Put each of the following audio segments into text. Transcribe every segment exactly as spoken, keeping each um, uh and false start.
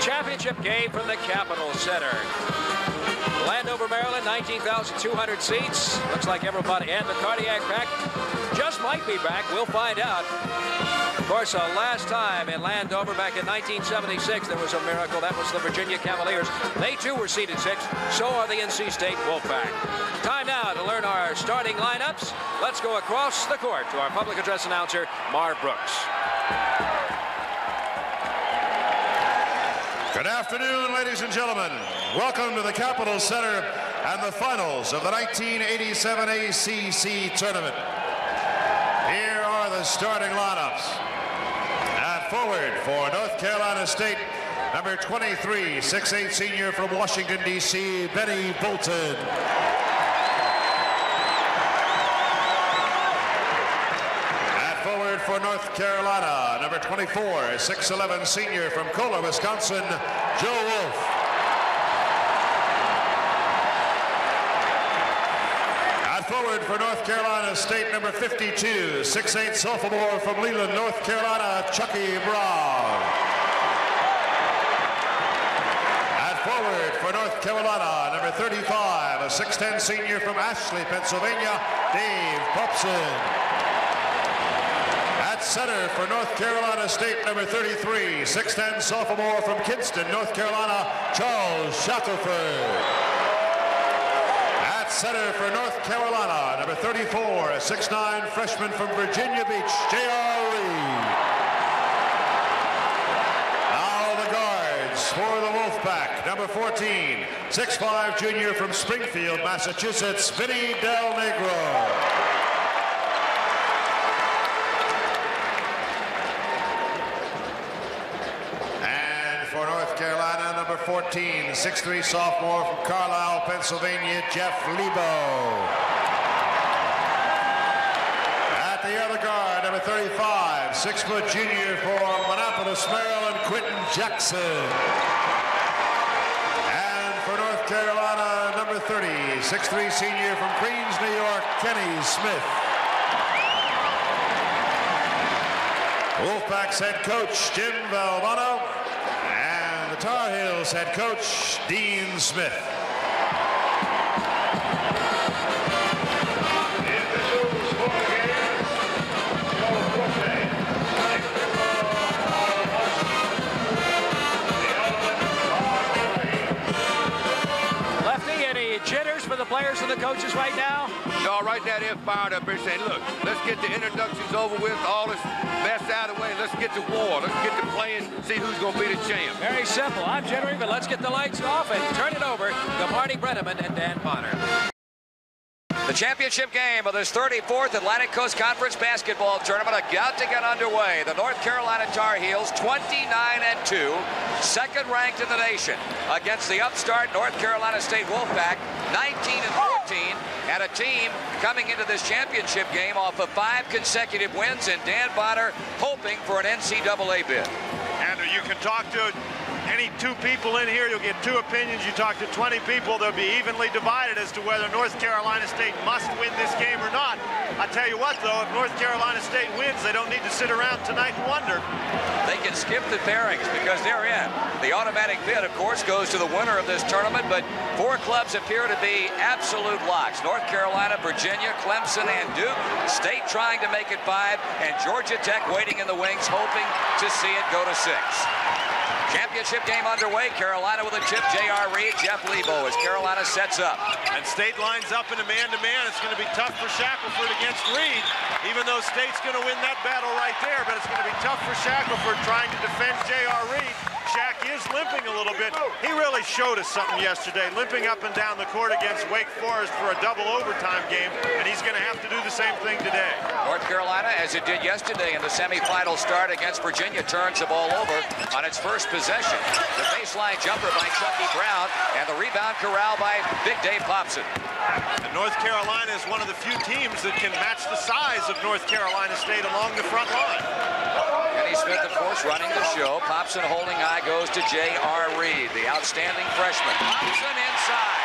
championship game from the Capitol Center. Landover, Maryland, nineteen thousand two hundred seats. Looks like everybody and the cardiac pack just might be back. We'll find out. Of course, the last time in Landover back in nineteen seventy-six, there was a miracle. That was the Virginia Cavaliers. They, too, were seeded six. So are the N C State Wolfpack. Time now to learn our starting lineups. Let's go across the court to our public address announcer, Marv Brooks. Good afternoon, ladies and gentlemen. Welcome to the Capitol Center and the finals of the nineteen eighty-seven A C C tournament. Here are the starting lineups. At forward for North Carolina State, number twenty-three, six eight senior from Washington, D C, Benny Bolton. At forward for North Carolina, number twenty-four, six eleven senior from Cola, Wisconsin, Joe Wolf. Forward for North Carolina State, number fifty-two, six eight sophomore from Leland, North Carolina, Chucky Brown. At forward for North Carolina, number thirty-five, a six ten senior from Ashley, Pennsylvania, Dave Popson. At center for North Carolina State, number thirty-three, six ten sophomore from Kinston, North Carolina, Charles Shackleford. Center for North Carolina, number thirty-four, a six nine freshman from Virginia Beach, J R Reid. Now the guards for the Wolfpack, number fourteen, six five junior from Springfield, Massachusetts, Vinny Del Negro. fourteen, six three sophomore from Carlisle, Pennsylvania, Jeff Lebo. At the other guard, number thirty-five, six foot junior for Monopolis, Maryland, Quinton Jackson. And for North Carolina, number thirty, six three senior from Queens, New York, Kenny Smith. Wolfpack's head coach, Jim Valvano. Tar Heels head coach, Dean Smith. The officials for the game, Joe Forte, Mike Giomi, Paul Hausman. Lefty, any jitters for the players and the coaches right now? No, right now they're fired up. They're saying, look, let's get the introductions over with, all this mess out of the way. Let's get to war. Let's get to playing, see who's going to be the champ. Very simple. I'm jittering, but let's get the lights off and turn it over to Marty Brenneman and Dan Potter. The championship game of this thirty-fourth Atlantic Coast Conference basketball tournament about to get underway. The North Carolina Tar Heels, twenty-nine and two, second ranked in the nation, against the upstart North Carolina State Wolfpack, nineteen and fourteen, and a team coming into this championship game off of five consecutive wins, and Dan Potter hoping for an N C double A bid. And you can talk to any two people in here, you'll get two opinions. You talk to twenty people, they'll be evenly divided as to whether North Carolina State must win this game or not. I tell you what, though, if North Carolina State wins, they don't need to sit around tonight and wonder. They can skip the pairings because they're in. The automatic bid, of course, goes to the winner of this tournament, but four clubs appear to be absolute locks. North Carolina, Virginia, Clemson, and Duke. State trying to make it five, and Georgia Tech waiting in the wings, hoping to see it go to six. Championship game underway. Carolina with a tip. J R. Reid, Jeff Lebo as Carolina sets up. And State lines up in a man-to-man. It's going to be tough for Shackleford against Reid, even though State's going to win that battle right there, but it's going to be tough for Shackleford trying to defend J R. Reid. Shack is limping a little bit. He really showed us something yesterday, limping up and down the court against Wake Forest for a double overtime game, and he's going to have to do the same thing today. North Carolina, as it did yesterday in the semifinal start against Virginia, turns the ball over on its first possession. The baseline jumper by Chucky Brown, and the rebound corral by Big Dave Popson. And North Carolina is one of the few teams that can match the size of North Carolina State along the front line. Kenny Smith, of course, running the show. Popson holding high, goes to J R. Reid, the outstanding freshman. Popson inside.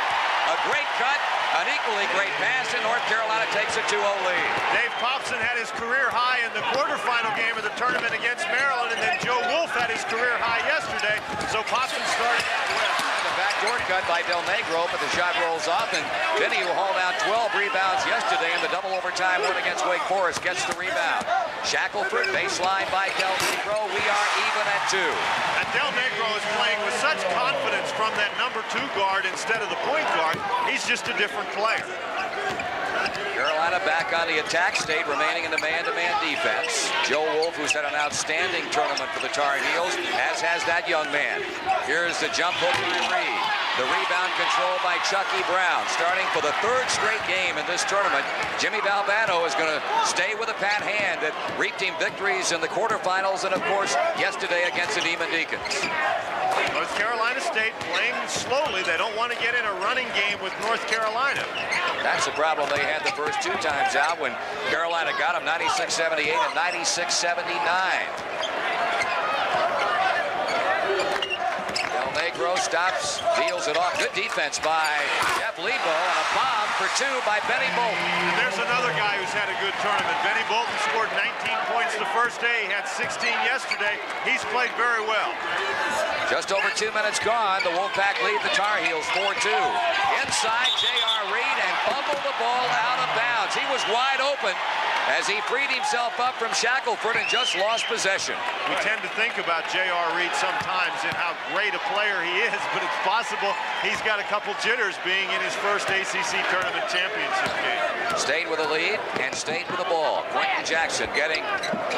A great cut, an equally great pass, and North Carolina takes a two oh lead. Dave Popson had his career high in the quarterfinal game of the tournament against Maryland, and then Joe Wolf had his career high yesterday. So Popson by Del Negro, but the shot rolls off, and Benny, who hauled out twelve rebounds yesterday in the double overtime win against Wake Forest, gets the rebound. Shackleford, baseline by Del Negro. We are even at two. And Del Negro is playing with such confidence from that number two guard instead of the point guard. He's just a different player. Carolina back on the attack, stayed remaining in the man-to-man defense. Joe Wolf, who's had an outstanding tournament for the Tar Heels, as has that young man. Here's the jump hook by Reid. The rebound controlled by Chucky Brown. Starting for the third straight game in this tournament, Jimmy Valvano is going to stay with a pat hand that reaped him victories in the quarterfinals and, of course, yesterday against the Demon Deacons. North Carolina State playing slowly. They don't want to get in a running game with North Carolina. That's the problem they had the first two times out when Carolina got them, ninety-six seventy-eight and ninety-six seventy-nine. Del Negro stops, deals it off. Good defense by Jeff Lebo, and a bomb for two by Benny Bolton. And there's another guy who's had a good tournament. Benny Bolton scored nineteen points the first day. He had sixteen yesterday. He's played very well. Just over two minutes gone. The Wolfpack lead the Tar Heels four two. Inside, J R Reid, and fumbled the ball out of bounds. He was wide open as he freed himself up from Shackleford and just lost possession. We tend to think about J R Reid sometimes and how great a player he is, but it's possible he's got a couple jitters being in his first A C C Tournament Championship game. Stayed with the lead and stayed with the ball. Quinton Jackson getting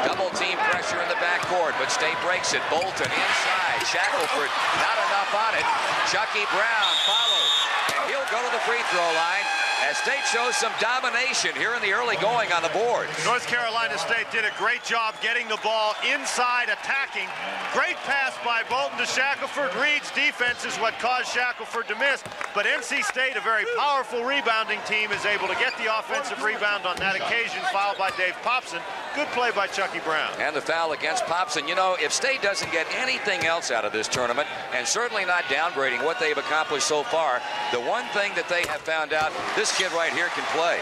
double-team pressure in the backcourt, but State breaks it. Bolton inside. Shackleford. Shackleford, not enough on it. Chucky Brown follows, and he'll go to the free throw line as State shows some domination here in the early going on the boards. North Carolina State did a great job getting the ball inside, attacking. Great pass by Bolton to Shackleford. Reid's defense is what caused Shackleford to miss, but N C State, a very powerful rebounding team, is able to get the offensive rebound on that occasion, fouled by Dave Popson. Good play by Chucky Brown. And the foul against Popson. You know, if State doesn't get anything else out of this tournament, and certainly not downgrading what they've accomplished so far, the one thing that they have found out, this kid right here can play.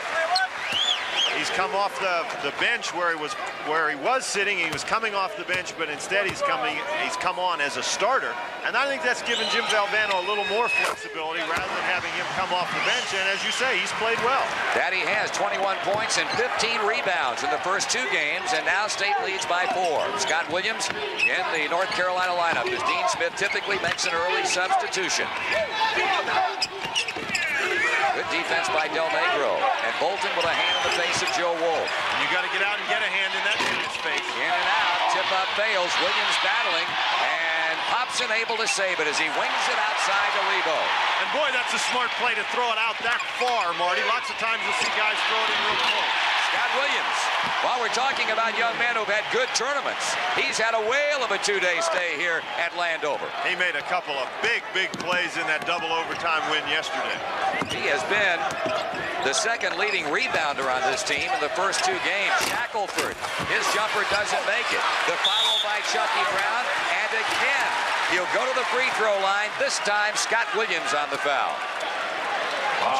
He's come off the, the bench where he was where he was sitting. He was coming off the bench, but instead he's coming he's come on as a starter. And I think that's given Jim Valvano a little more flexibility rather than having him come off the bench. And as you say, he's played well. That he has, twenty-one points and fifteen rebounds in the first two games, and now State leads by four. Scott Williams in the North Carolina lineup as Dean Smith typically makes an early substitution. Good defense by Del Negro, and Bolton with a hand in the face of Joe Wolf. And you got to get out and get a hand in that dude's face. In and out, tip up fails, Williams battling, and Popson able to save it as he wings it outside to Lebo. And boy, that's a smart play to throw it out that far, Marty. Lots of times you'll see guys throw it in real close. Scott Williams, while we're talking about young men who've had good tournaments, he's had a whale of a two-day stay here at Landover. He made a couple of big, big plays in that double overtime win yesterday. He has been the second leading rebounder on this team in the first two games. Shackleford, his jumper doesn't make it. The follow by Chucky Brown, and again, he'll go to the free throw line. This time, Scott Williams on the foul.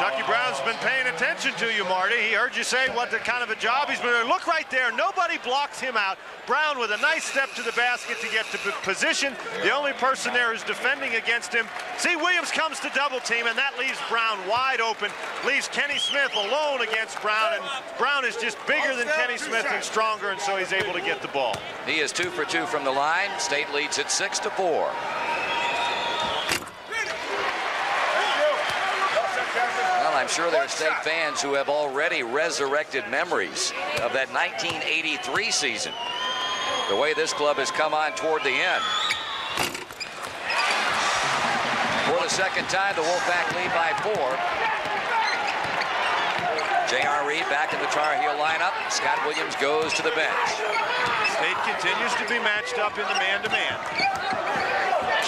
Chucky Brown's been paying attention to you, Marty. He heard you say what the kind of a job he's been doing. Look right there. Nobody blocks him out. Brown with a nice step to the basket to get to position. The only person there who's defending against him. See, Williams comes to double team, and that leaves Brown wide open. Leaves Kenny Smith alone against Brown, and Brown is just bigger than Kenny Smith and stronger, and so he's able to get the ball. He is two for two from the line. State leads at six to four. I'm sure there are State fans who have already resurrected memories of that nineteen eighty-three season. The way this club has come on toward the end. For the second time, the Wolfpack lead by four. J R Reid back in the Tar Heel lineup. Scott Williams goes to the bench. State continues to be matched up in the man-to-man.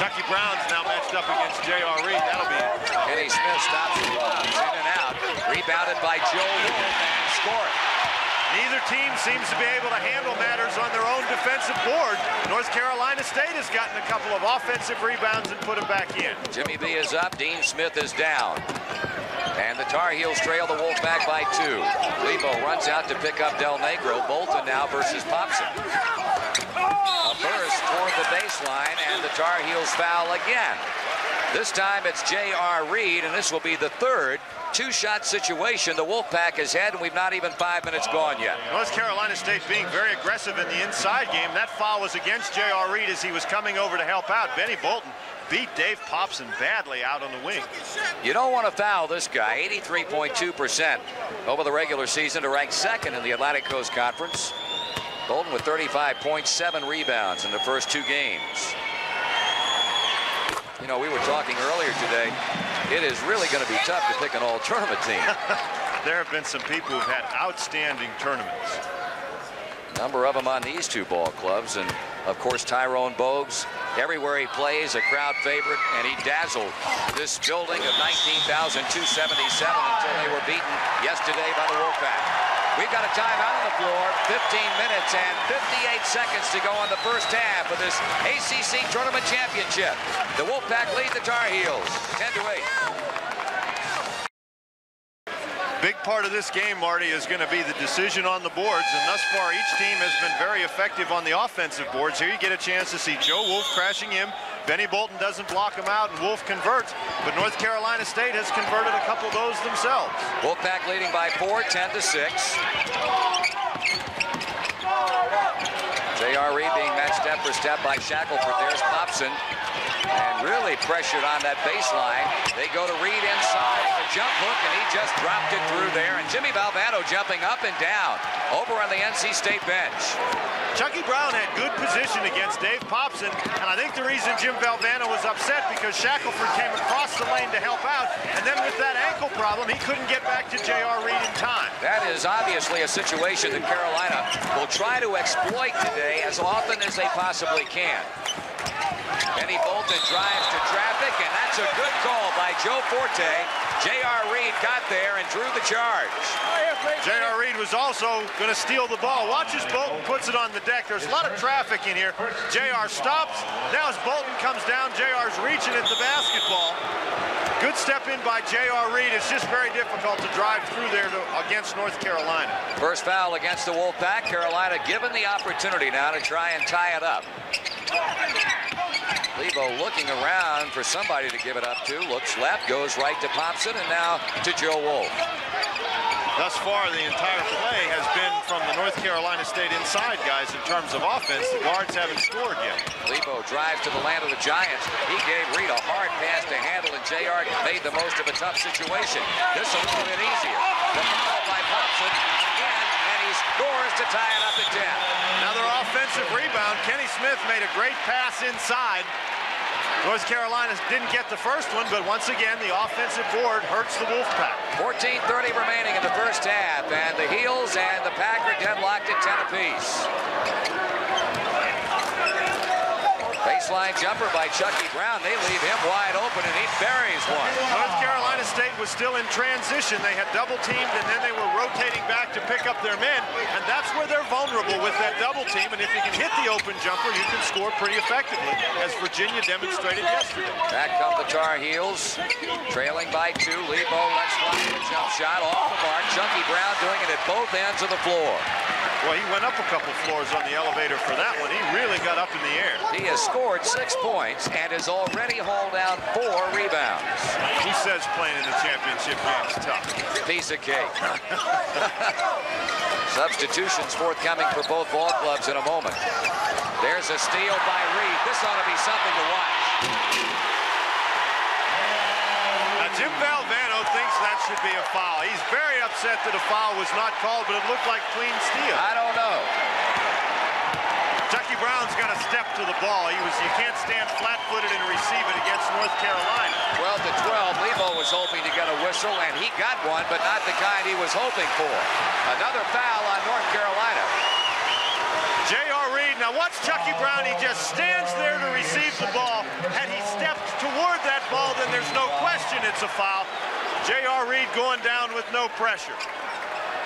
Chucky Brown's now matched up against J R Reid. That'll be it. Kenny Smith stops the gloves, in and out. Rebounded by Joe Wolf and scored. Neither team seems to be able to handle matters on their own defensive board. North Carolina State has gotten a couple of offensive rebounds and put them back in. Jimmy B is up. Dean Smith is down. And the Tar Heels trail the Wolfpack by two. Lebo runs out to pick up Del Negro. Bolton now versus Popson. A burst toward the baseline, and the Tar Heels foul again. This time it's J R. Reid, and this will be the third two-shot situation the Wolfpack has had, and we've not even five minutes gone yet. North Carolina State being very aggressive in the inside game. That foul was against J R. Reid as he was coming over to help out. Benny Bolton beat Dave Popson badly out on the wing. You don't want to foul this guy. eighty-three point two percent over the regular season to rank second in the Atlantic Coast Conference. Bolton with thirty-five point seven rebounds in the first two games. You know, we were talking earlier today, it is really going to be tough to pick an all-tournament team. There have been some people who've had outstanding tournaments. A number of them on these two ball clubs, and of course Tyrone Bogues, everywhere he plays, a crowd favorite, and he dazzled this building of nineteen thousand two hundred seventy-seven until they were beaten yesterday by the Wolfpack. We've got a timeout on the floor, fifteen minutes and fifty-eight seconds to go on the first half of this A C C Tournament Championship. The Wolfpack lead the Tar Heels, ten to eight. Big part of this game, Marty, is going to be the decision on the boards, and thus far each team has been very effective on the offensive boards. Here you get a chance to see Joe Wolf crashing him. Benny Bolton doesn't block him out, and Wolf converts, but North Carolina State has converted a couple of those themselves. Wolfpack leading by four, ten to six. J R. Reid being matched step for step by Shackleford. There's Popson, and really pressured on that baseline. They go to Reid inside, the jump hook, and he just dropped it through there, and Jimmy Valvano jumping up and down over on the N C State bench. Chucky Brown had good position against Dave Popson, and I think the reason Jim Valvano was upset because Shackleford came across the lane to help out, and then with that ankle problem, he couldn't get back to J R. Reid in time. That is obviously a situation that Carolina will try to exploit today as often as they possibly can. Benny Bolton drives to traffic, and that's a good call by Joe Forte. J R. Reid got there and drew the charge. J R. Reid was also going to steal the ball. Watches Bolton, puts it on the deck. There's a lot of traffic in here. J R stops. Now as Bolton comes down, J R's reaching at the basketball. Good step in by J R. Reid. It's just very difficult to drive through there to, against North Carolina. First foul against the Wolfpack. Carolina given the opportunity now to try and tie it up. Lebo looking around for somebody to give it up to. Looks left, goes right to Popson, and now to Joe Wolf. Thus far, the entire play has been from the North Carolina State inside guys in terms of offense. The guards haven't scored yet. Lebo drives to the land of the Giants. He gave Reid a hard pass to handle, and J R made the most of a tough situation. This a little bit easier. The foul by Popson, and, and he scores to tie it up at ten. Another offensive rebound. Kenny Smith made a great pass inside. North Carolina didn't get the first one, but once again, the offensive board hurts the Wolfpack. fourteen thirty remaining in the first half, and the Heels and the Pack are deadlocked at ten apiece. Baseline jumper by Chucky Brown. They leave him wide open, and he buries one. North Carolina State was still in transition. They had double-teamed, and then they were rotating back to pick up their men, and that's where they're vulnerable with that double-team, and if you can hit the open jumper, you can score pretty effectively, as Virginia demonstrated yesterday. Back come the Tar Heels, trailing by two. Lebo lets fly the jump shot off the mark. Chucky Brown doing it at both ends of the floor. Well, he went up a couple floors on the elevator for that one. He really got up in the air. He has scored six points and has already hauled down four rebounds. Who says playing in the championship game is tough? Piece of cake. Substitutions forthcoming for both ball clubs in a moment. There's a steal by Reid. This ought to be something to watch. Now, Jim Valvano thinks that should be a foul. He's very upset that a foul was not called, but it looked like clean steal. I don't know. Chucky Brown's got to step to the ball. He was, you can't stand flat-footed and receive it against North Carolina. twelve to twelve, Lebo was hoping to get a whistle, and he got one, but not the kind he was hoping for. Another foul on North Carolina. J R. Reid, now watch Chucky Brown. He just stands there to receive the ball. Had he stepped toward that ball, then there's no question it's a foul. J R. Reid going down with no pressure.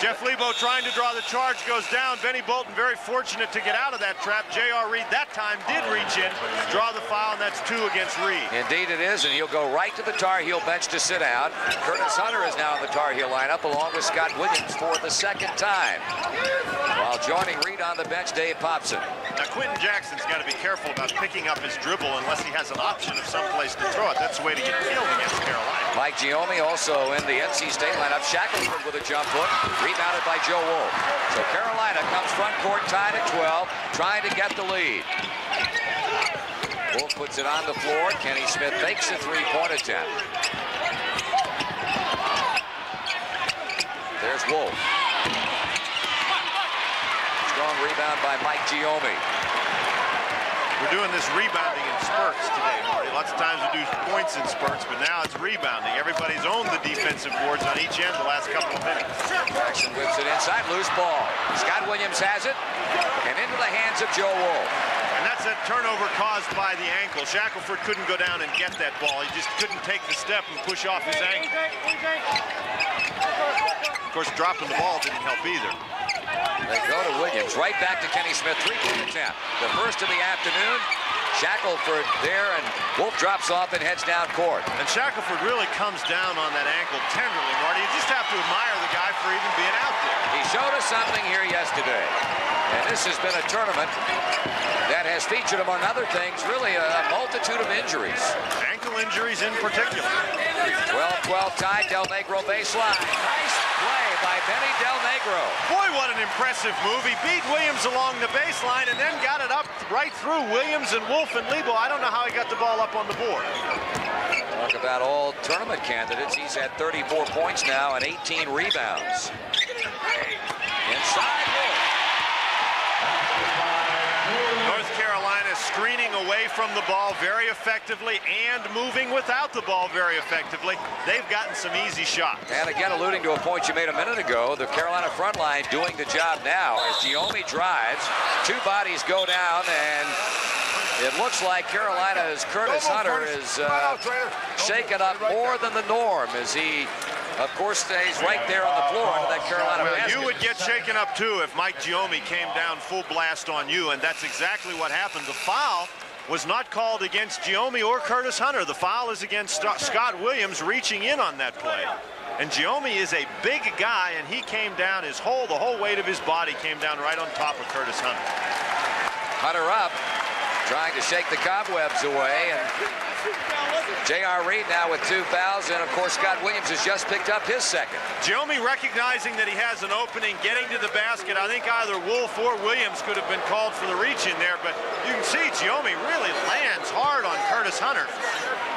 Jeff Lebo trying to draw the charge, goes down. Benny Bolton very fortunate to get out of that trap. J R. Reid that time did reach in, draw the foul, and that's two against Reid. Indeed it is, and he'll go right to the Tar Heel bench to sit out. Curtis Hunter is now in the Tar Heel lineup along with Scott Williams for the second time, while joining Reid on the bench, Dave Popson. Now, Quinton Jackson's got to be careful about picking up his dribble unless he has an option of someplace to throw it. That's the way to get killed against Carolina. Mike Giomi also in the N C State lineup. Shackleford with a jump hook, rebounded by Joe Wolf. So Carolina comes front court tied at twelve, trying to get the lead. Wolf puts it on the floor. Kenny Smith makes a three-point attempt. There's Wolf. Strong rebound by Mike Giomi. We're doing this rebounding in spurts today, Marty. Lots of times we do points in spurts, but now it's rebounding. Everybody's owned the defensive boards on each end the last couple of minutes. Jackson whips it inside, loose ball. Scott Williams has it, and into the hands of Joe Wolf. And that's a turnover caused by the ankle. Shackleford couldn't go down and get that ball. He just couldn't take the step and push off his ankle. Of course, dropping the ball didn't help either. They go to Williams, right back to Kenny Smith, three-point attempt. The first of the afternoon. Shackleford there, and Wolf drops off and heads down court. And Shackleford really comes down on that ankle tenderly, Marty. You just have to admire the guy for even being out there. He showed us something here yesterday. And this has been a tournament that has featured, among other things, really a multitude of injuries. Ankle injuries in particular. twelve twelve tied, Del Negro baseline. Nice play by Benny Del Negro. Boy, what an impressive move. He beat Williams along the baseline and then got it up right through Williams and Wolf and Lebo. I don't know how he got the ball up on the board. Talk about all tournament candidates. He's had thirty-four points now and eighteen rebounds. Inside. North Carolina screening away from the ball very effectively and moving without the ball very effectively. They've gotten some easy shots. And again, alluding to a point you made a minute ago, the Carolina front line doing the job now as Giomi drives. Two bodies go down, and it looks like Carolina's Curtis Hunter is uh, shaken up more than the norm as he, of course, stays right there on the floor to that Carolina well, basket. You would get shaken up, too, if Mike Giomi came down full blast on you, and that's exactly what happened. The foul was not called against Giomi or Curtis Hunter. The foul is against Scott Williams reaching in on that play. And Giomi is a big guy, and he came down his whole, the whole weight of his body came down right on top of Curtis Hunter. Hunter up, trying to shake the cobwebs away, and J R Reid now with two fouls, and of course Scott Williams has just picked up his second. Giomi recognizing that he has an opening, getting to the basket. I think either Wolf or Williams could have been called for the reach in there, but you can see Giomi really lands hard on Curtis Hunter.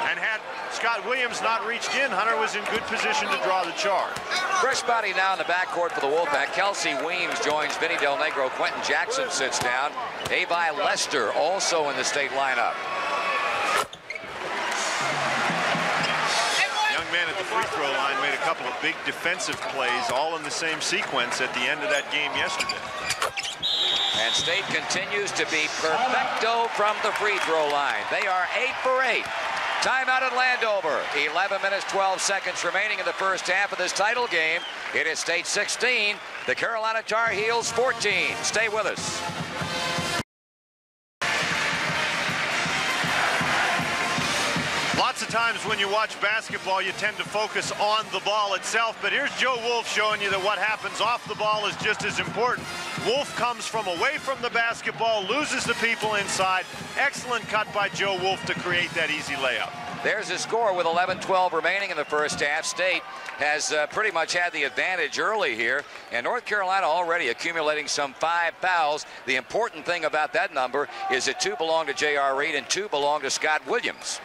And had Scott Williams not reached in, Hunter was in good position to draw the charge. Fresh body now in the backcourt for the Wolfpack. Kelsey Weems joins Vinny Del Negro. Quinton Jackson sits down. Avie Lester also in the state lineup. Free-throw line, made a couple of big defensive plays, all in the same sequence at the end of that game yesterday. And State continues to be perfecto from the free-throw line. They are eight for eight. Timeout at Landover. eleven minutes, twelve seconds remaining in the first half of this title game. It is State sixteen, the Carolina Tar Heels fourteen. Stay with us. Lots of times when you watch basketball, you tend to focus on the ball itself, but here's Joe Wolf showing you that what happens off the ball is just as important. Wolf comes from away from the basketball, loses the people inside. Excellent cut by Joe Wolf to create that easy layup. There's a score with eleven twelve remaining in the first half. State has uh, pretty much had the advantage early here, and North Carolina already accumulating some five fouls. The important thing about that number is that two belong to J R Reid and two belong to Scott Williams.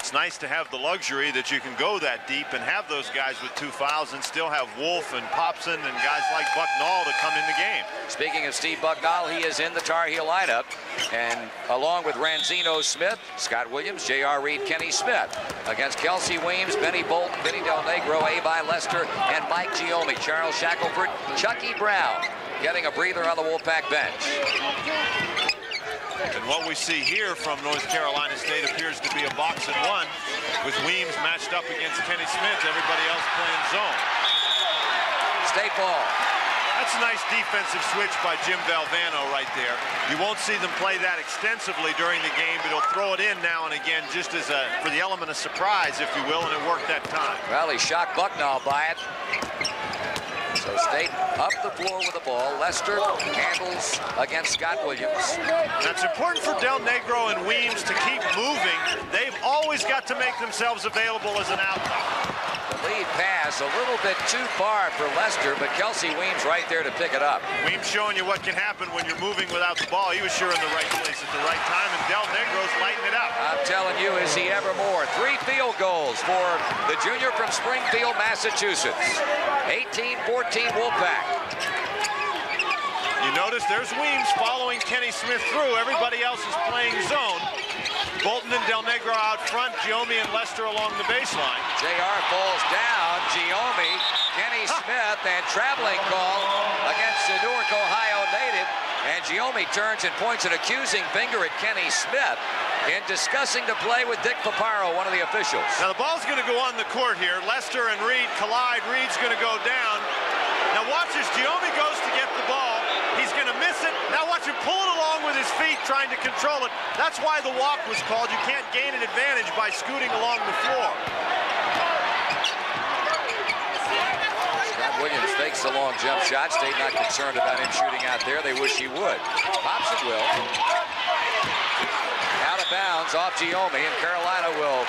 It's nice to have the luxury that you can go that deep and have those guys with two fouls and still have Wolf and Popson and guys like Bucknall to come in the game. Speaking of Steve Bucknall, he is in the Tar Heel lineup, and along with Ranzino Smith, Scott Williams, J R Reid, Kenny Smith, against Kelsey Weems, Benny Bolton, Vinny Del Negro, Avie Lester, and Mike Giomi, Charles Shackleford, Chucky Brown getting a breather on the Wolfpack bench. And what we see here from North Carolina State appears to be a box and one, with Weems matched up against Kenny Smith, everybody else playing zone. State ball. That's a nice defensive switch by Jim Valvano right there. You won't see them play that extensively during the game, but he'll throw it in now and again just as a, for the element of surprise, if you will, and it worked that time. Well, he shocked Bucknall by it. Jacksonville State. Up the floor with the ball. Lester handles against Scott Williams. Now it's important for Del Negro and Weems to keep moving. They've always got to make themselves available as an outlet. The lead pass a little bit too far for Lester, but Kelsey Weems right there to pick it up. Weems showing you what can happen when you're moving without the ball. He was sure in the right place at the right time, and Del Negro's lighting it up. I'm telling you, is he ever more. Three field goals for the junior from Springfield, Massachusetts. eighteen fourteen Wolfpack. You notice there's Weems following Kenny Smith through. Everybody else is playing zone. Bolton and Del Negro out front, Giomi and Lester along the baseline. J R falls down, Giomi, Kenny huh. Smith, and traveling call against the Newark, Ohio native. And Giomi turns and points an accusing finger at Kenny Smith in discussing the play with Dick Paparo, one of the officials. Now the ball's going to go on the court here. Lester and Reid collide. Reid's going to go down. Now watch as Giomi goes to get the ball. He's going to miss it. Now watch him pull it along with his feet, trying to control it. That's why the walk was called. You can't gain an advantage by scooting along the floor. Scott Williams fakes the long jump shot. State not concerned about him shooting out there. They wish he would. Popson will. Out of bounds off Giomi, and Carolina will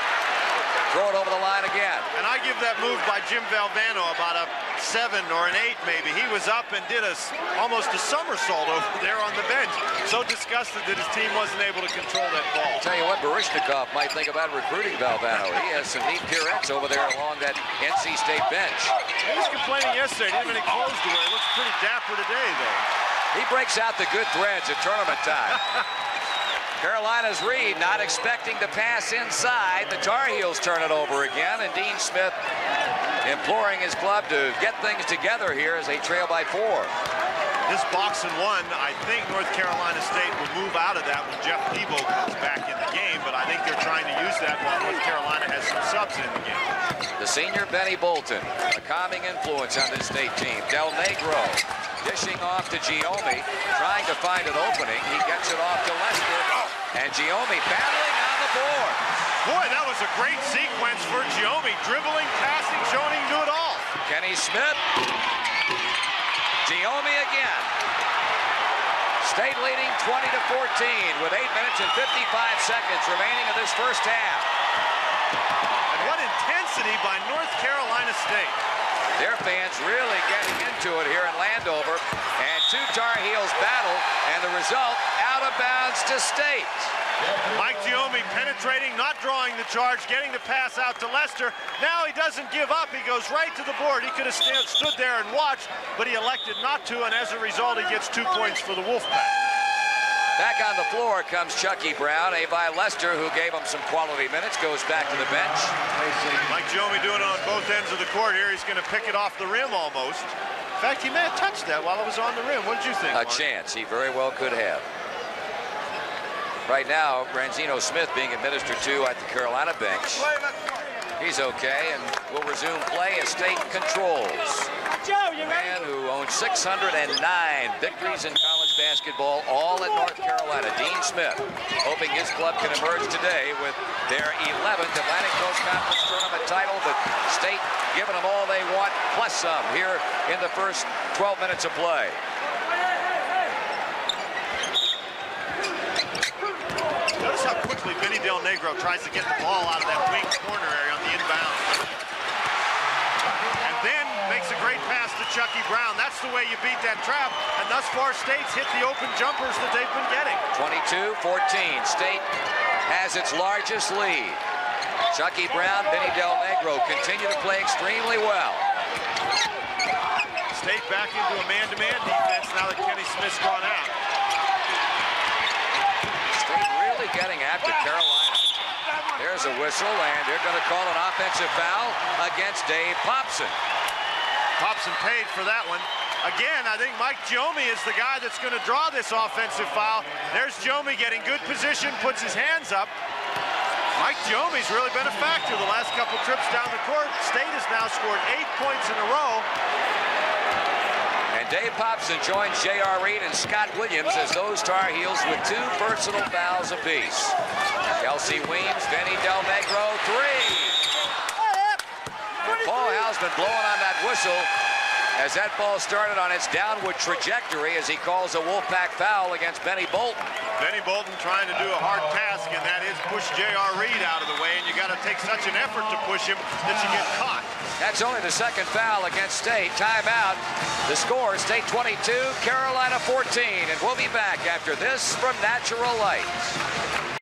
throw it over the line again. And I give that move by Jim Valvano about a seven or an eight maybe. He was up and did a, almost a somersault over there on the bench. So disgusted that his team wasn't able to control that ball. I'll tell you what, Baryshnikov might think about recruiting Valvano. He has some neat pirouettes over there along that N C State bench. He was complaining yesterday. He didn't have any clothes to wear. He looks pretty dapper today, though. He breaks out the good threads at tournament time. Carolina's Reid not expecting to pass inside. The Tar Heels turn it over again, and Dean Smith imploring his club to get things together here as they trail by four. This box and one, I think North Carolina State will move out of that when Jeff Lebo comes back in the game, but I think they're trying to use that while North Carolina has some subs in the game. The senior, Benny Bolton, a calming influence on this state team. Del Negro dishing off to Giomi, trying to find an opening. He gets it off to Lester, and Giomi battling on the board. Boy, that was a great sequence for Giomi, dribbling, passing, showing he knew it all. Kenny Smith. Giomi again. State leading twenty to fourteen with eight minutes and fifty-five seconds remaining of this first half. And what intensity by North Carolina State. Their fans really getting into it here in Landover. And two Tar Heels battle, and the result, out of bounds to State. Mike Giomi penetrating, not drawing the charge, getting the pass out to Lester. Now he doesn't give up. He goes right to the board. He could have stand, stood there and watched, but he elected not to, and as a result, he gets two points for the Wolfpack. Back on the floor comes Chucky Brown. Avie Lester, who gave him some quality minutes, goes back to the bench. Mike Giomi doing it on both ends of the court here. He's going to pick it off the rim almost. In fact, he may have touched that while it was on the rim. What did you think, Mark? A chance. He very well could have. Right now, Ranzino Smith being administered to at the Carolina bench. He's okay, and will resume play as State controls. A man who owns six hundred nine victories in college basketball, all at North Carolina, Dean Smith, hoping his club can emerge today with their eleventh Atlantic Coast Conference tournament title, but State giving them all they want, plus some, here in the first twelve minutes of play. Notice how quickly Vinny Del Negro tries to get the ball out of that wing corner area on the inbound. And then makes a great pass to Chucky Brown. That's the way you beat that trap. And thus far, State's hit the open jumpers that they've been getting. twenty-two fourteen. State has its largest lead. Chucky Brown, Vinny Del Negro continue to play extremely well. State back into a man-to-man defense now that Kenny Smith's gone out. Getting after Carolina. There's a whistle, and they're going to call an offensive foul against Dave Popson. Popson paid for that one. Again, I think Mike Giomi is the guy that's going to draw this offensive foul. There's Giomi getting good position, puts his hands up. Mike Giomi's really been a factor the last couple trips down the court. State has now scored eight points in a row. Dave Popson joins J R Reid and Scott Williams as those Tar Heels with two personal fouls apiece. Kelsey Weems, Benny Del Negro, three. And Paul Hausman blowing on that whistle as that ball started on its downward trajectory as he calls a Wolfpack foul against Benny Bolton. Benny Bolton trying to do a hard task, and that is push J R. Reid out of the way, and you got to take such an effort to push him that you get caught. That's only the second foul against State. Timeout. The score, State twenty-two, Carolina fourteen, and we'll be back after this from Natural Lights.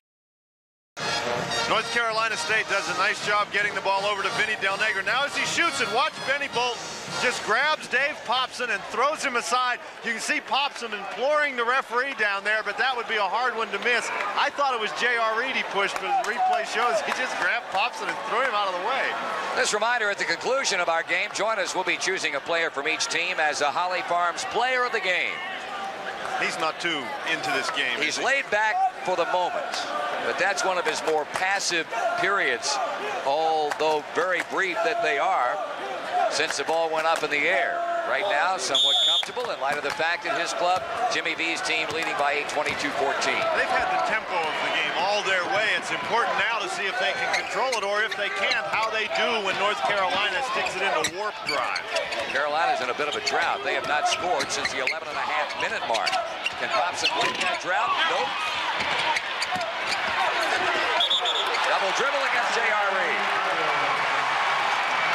North Carolina State does a nice job getting the ball over to Vinny Del Negro. Now as he shoots, and watch Benny Bolton just grabs Dave Popson and throws him aside. You can see Popson imploring the referee down there, but that would be a hard one to miss. I thought it was J R. Reid he pushed, but the replay shows he just grabbed Popson and threw him out of the way. This reminder at the conclusion of our game. Join us. We'll be choosing a player from each team as a Holly Farms player of the game. He's not too into this game. He's laid back for the moment, but that's one of his more passive periods, although very brief that they are, since the ball went up in the air. Right now, somewhat comfortable in light of the fact that his club, Jimmy V's team, leading by eight, twenty-two fourteen. They've had the tempo of the game all their way. It's important now to see if they can control it, or if they can't, how they do when North Carolina sticks it in a warp drive. Carolina's in a bit of a drought. They have not scored since the eleven and a half minute mark. Can Popson win that drought? Nope. Double dribble against J R. Reid.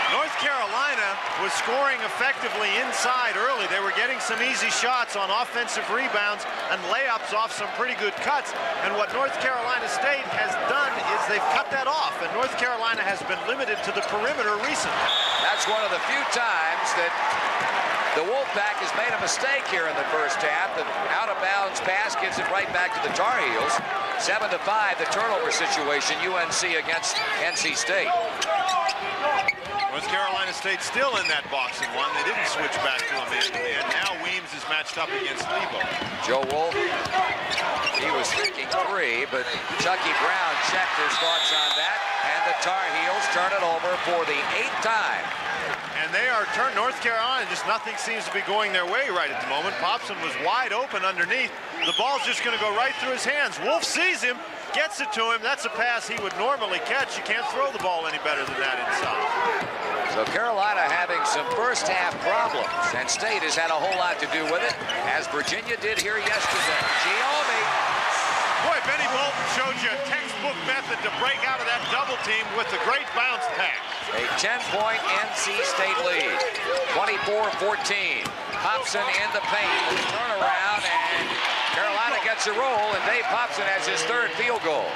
North Carolina was scoring effectively inside early. They were getting some easy shots on offensive rebounds and layups off some pretty good cuts. And what North Carolina State has done is they've cut that off. And North Carolina has been limited to the perimeter recently. That's one of the few times that the Wolfpack has made a mistake here in the first half. The out-of-bounds pass gives it right back to the Tar Heels. Seven to five, the turnover situation, U N C against N C State. North Carolina State still in that box and one. They didn't switch back to a man-to-man. Now Weems is matched up against Lebo. Joe Wolf, he was thinking three, but Chucky Brown checked his thoughts on that, and the Tar Heels turn it over for the eighth time. And they are turned, North Carolina, just nothing seems to be going their way right at the moment. Popson was wide open underneath. The ball's just going to go right through his hands. Wolf sees him, gets it to him. That's a pass he would normally catch. You can't throw the ball any better than that inside. So Carolina having some first half problems, and State has had a whole lot to do with it, as Virginia did here yesterday. Giomi. Boy, Benny Bolton showed you a textbook method to break out of that double team with the great bounce pass. A ten point N C State lead, twenty-four fourteen. Popson in the paint, turnaround, and Carolina gets a roll, and Dave Popson has his third field goal.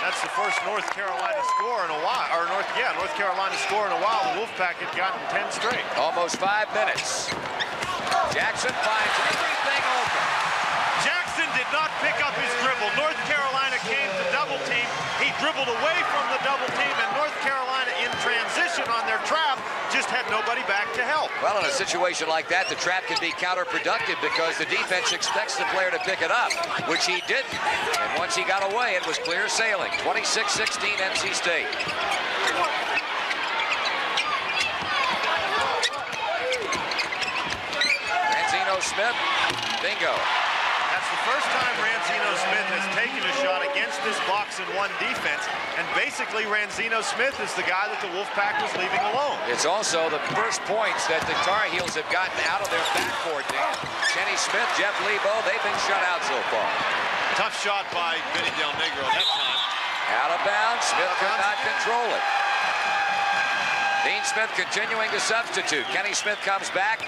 That's the first North Carolina score in a while, or North, yeah, North Carolina score in a while. The Wolfpack had gotten ten straight. Almost five minutes. Jackson finds everything open. Did not pick up his dribble. North Carolina came to double team. He dribbled away from the double team, and North Carolina in transition on their trap just had nobody back to help. Well, in a situation like that, the trap can be counterproductive because the defense expects the player to pick it up, which he didn't. And once he got away, it was clear sailing. twenty-six sixteen N C State. Ranzino Smith, bingo. That's the first time Ranzino Smith has taken a shot against this box and one defense, and basically Ranzino Smith is the guy that the Wolfpack was leaving alone. It's also the first points that the Tar Heels have gotten out of their backcourt. Kenny Smith, Jeff Lebo, they've been shut out so far. Tough shot by Vinny Del Negro that time. Out of bounds, Smith could not control it. Dean Smith continuing to substitute. Kenny Smith comes back,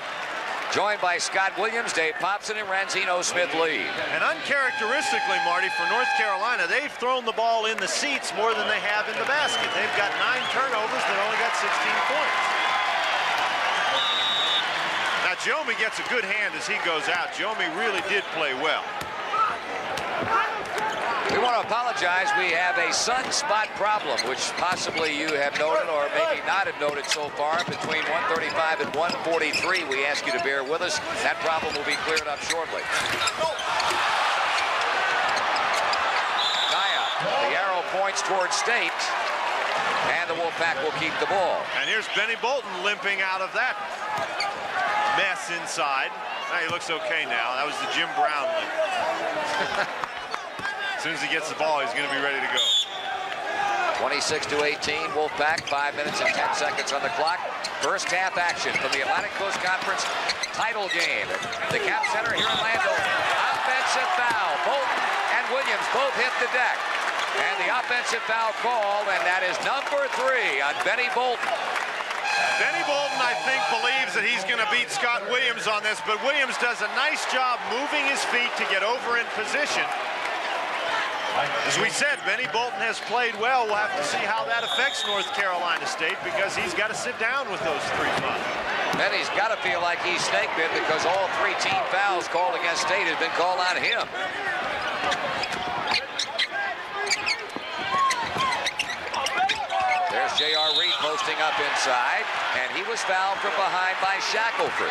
joined by Scott Williams, Dave Popson, and Ranzino Smith lead. And uncharacteristically, Marty, for North Carolina, they've thrown the ball in the seats more than they have in the basket. They've got nine turnovers that only got sixteen points. Now, Giomi gets a good hand as he goes out. Giomi really did play well. We want to apologize. We have a sunspot problem, which possibly you have noted or maybe not have noted so far. Between one thirty-five and one forty-three, we ask you to bear with us. That problem will be cleared up shortly. Tie up. The arrow points towards State, and the Wolfpack will keep the ball. And here's Benny Bolton limping out of that mess inside. Now he looks okay now. That was the Jim Brown limp. As soon as he gets the ball, he's going to be ready to go. twenty-six to eighteen, Wolfpack, five minutes and ten seconds on the clock. First half action from the Atlantic Coast Conference title game. The Cap Center here in Landover. Offensive foul. Bolton and Williams both hit the deck. And the offensive foul call, and that is number three on Benny Bolton. Benny Bolton, I think, believes that he's going to beat Scott Williams on this, but Williams does a nice job moving his feet to get over in position. As we said, Benny Bolton has played well. We'll have to see how that affects North Carolina State, because he's got to sit down with those three men. Benny's got to feel like he's snake bit, because all three team fouls called against State has been called on him. There's J R. Reid posting up inside, and he was fouled from behind by Shackleford.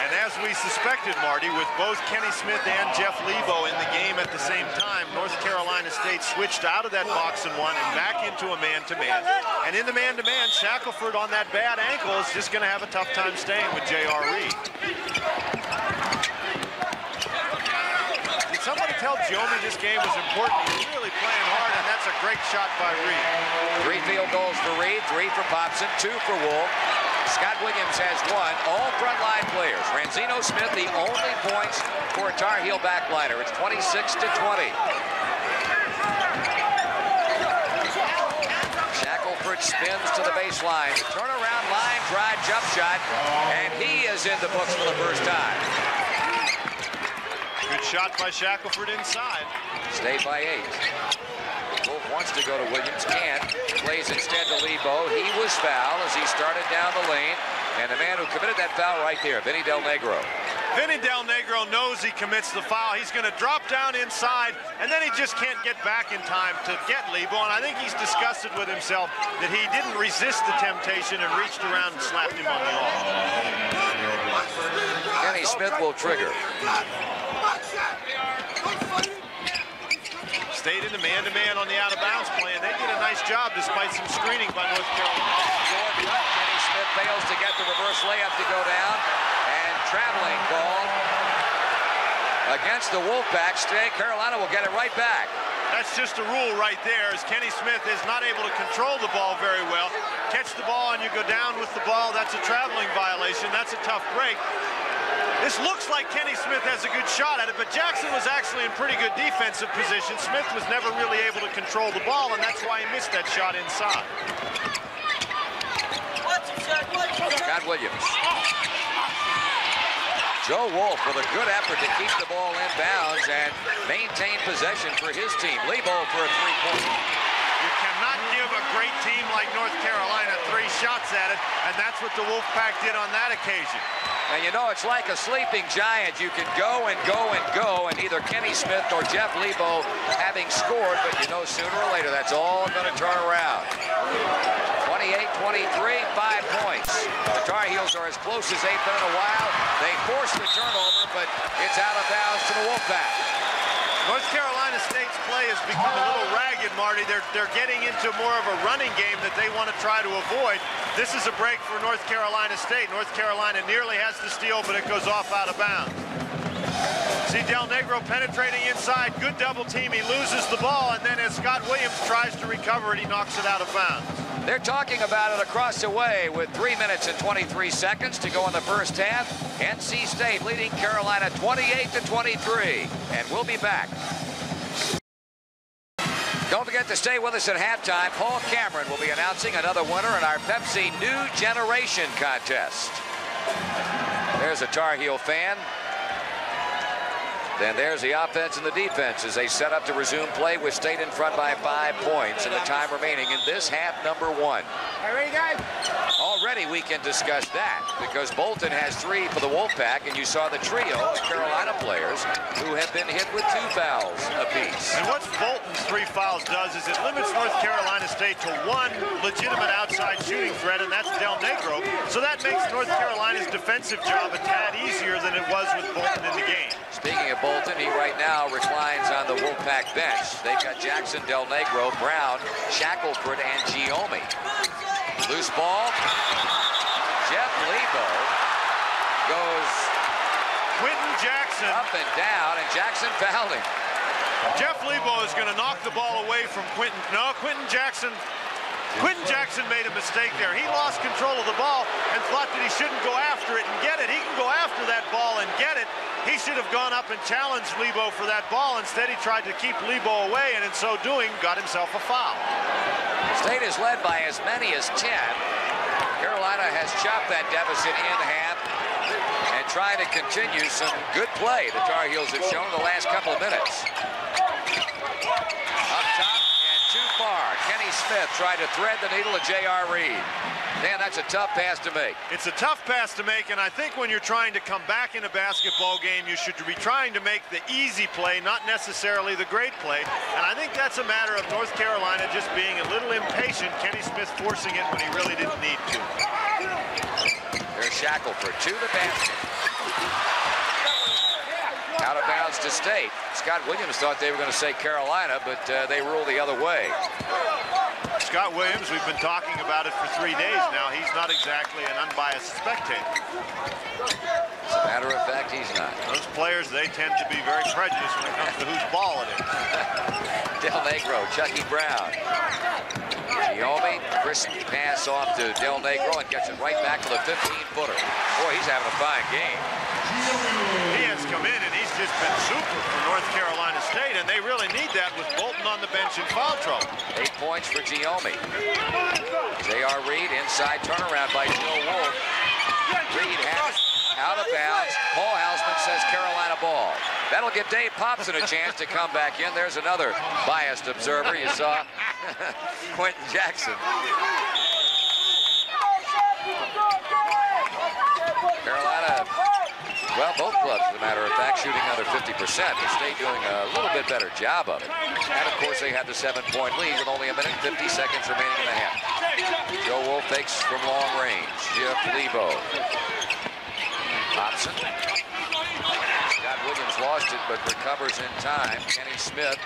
And as we suspected, Marty, with both Kenny Smith and Jeff Lebo in the game at the same time, North Carolina State switched out of that box and one and back into a man-to-man. -man. And in the man-to-man, -man, Shackleford on that bad ankle is just going to have a tough time staying with J R. Reid. Did somebody tell Giomi this game was important? He's really playing hard, and that's a great shot by Reid. Three field goals for Reid, three for Popson, two for Wolf. Scott Williams has won all frontline players. Ranzino Smith, the only points for a Tar Heel backliner. It's twenty-six to twenty. Shackleford spins to the baseline. Turnaround line drive jump shot, and he is in the books for the first time. Good shot by Shackleford inside. Stay by eight. Wolf wants to go to Williams, can't. Plays instead to Lebo. He was fouled as he started down the lane. And the man who committed that foul right there, Vinny Del Negro. Vinny Del Negro knows he commits the foul. He's going to drop down inside, and then he just can't get back in time to get Lebo. And I think he's disgusted with himself that he didn't resist the temptation and reached around and slapped him on the arm. Kenny Smith will trigger. Stayed in the man-to-man on the out-of-bounds play, and they did a nice job despite some screening by North Carolina. Kenny Smith fails to get the reverse layup to go down, and traveling ball against the Wolfpack. State Carolina will get it right back. That's just a rule right there, as Kenny Smith is not able to control the ball very well. Catch the ball and you go down with the ball. That's a traveling violation. That's a tough break. This looks like Kenny Smith has a good shot at it, but Jackson was actually in pretty good defensive position. Smith was never really able to control the ball, and that's why he missed that shot inside. Scott Williams. Joe Wolf with a good effort to keep the ball in bounds and maintain possession for his team. Lebo for a three-point. You cannot give a great team like North Carolina three shots at it, and that's what the Wolfpack did on that occasion. And you know, it's like a sleeping giant. You can go and go and go, and either Kenny Smith or Jeff Lebo having scored, but you know, sooner or later, that's all going to turn around. twenty-eight twenty-three, five points. The Tar Heels are as close as they've been in a while. They force the turnover, but it's out of bounds to the Wolfpack. North Carolina State's play has become a little ragged, Marty. They're, they're getting into more of a running game that they want to try to avoid. This is a break for North Carolina State. North Carolina nearly has the steal, but it goes off out of bounds. See Del Negro penetrating inside. Good double team. He loses the ball, and then as Scott Williams tries to recover it, he knocks it out of bounds. They're talking about it across the way with three minutes and twenty-three seconds to go in the first half. N C State leading Carolina twenty-eight to twenty-three, and we'll be back. Don't forget to stay with us at halftime. Paul Cameron will be announcing another winner in our Pepsi New Generation contest. There's a Tar Heel fan. Then there's the offense and the defense as they set up to resume play with State in front by five points and the time remaining in this half number one. All right, guys. Already we can discuss that because Bolton has three for the Wolfpack, and you saw the trio of Carolina players who have been hit with two fouls apiece. And what Bolton's three fouls does is it limits North Carolina State to one legitimate outside shooting threat, and that's Del Negro. So that makes North Carolina's defensive job a tad easier than it was with Bolton in the game. Speaking of Bolton, he right now reclines on the Wolfpack bench. They've got Jackson, Del Negro, Brown, Shackleford, and Giomi. Loose ball. Jeff Lebo goes Quinton Jackson up and down, and Jackson fouled him. Jeff Lebo is going to knock the ball away from Quinton. No, Quinton Jackson. Quinton Jackson made a mistake there. He lost control of the ball and thought that he shouldn't go after it and get it. He can go after that ball and get it. He should have gone up and challenged Lebo for that ball. Instead, he tried to keep Lebo away, and in so doing, got himself a foul. State is led by as many as ten. Carolina has chopped that deficit in half and trying to continue some good play the Tar Heels have shown the last couple of minutes. Up top and too far. Kenny Smith tried to thread the needle of J R. Reid. Man, that's a tough pass to make. It's a tough pass to make, and I think when you're trying to come back in a basketball game, you should be trying to make the easy play, not necessarily the great play. And I think that's a matter of North Carolina just being a little impatient, Kenny Smith forcing it when he really didn't need to. There's Shackleford to the basket. Out of bounds to State. Scott Williams thought they were going to say Carolina, but uh, they ruled the other way. Scott Williams, we've been talking about it for three days now. He's not exactly an unbiased spectator. As a matter of fact, he's not. Those players, they tend to be very prejudiced when it comes to whose ball it is. Del Negro, Chucky Brown. Giomi, crisp pass off to Del Negro and gets it right back to the fifteen-footer. Boy, he's having a fine game. Come in, and he's just been super for North Carolina State, and they really need that with Bolton on the bench in foul trouble. Eight points for Giomi. J R. Reid, inside turnaround by Joe Wolf. Reid has it out of bounds. Paul Hausman says Carolina ball. That'll give Dave Popson a chance to come back in. There's another biased observer. You saw Quinton Jackson. Carolina, well, both clubs, as a matter of fact, shooting under fifty percent. The State doing a little bit better job of it. And, of course, they had the seven-point lead with only a minute and fifty seconds remaining in the half. Joe Wolf takes from long range. Jeff Lebo. Popson. Scott Williams lost it, but recovers in time. Kenny Smith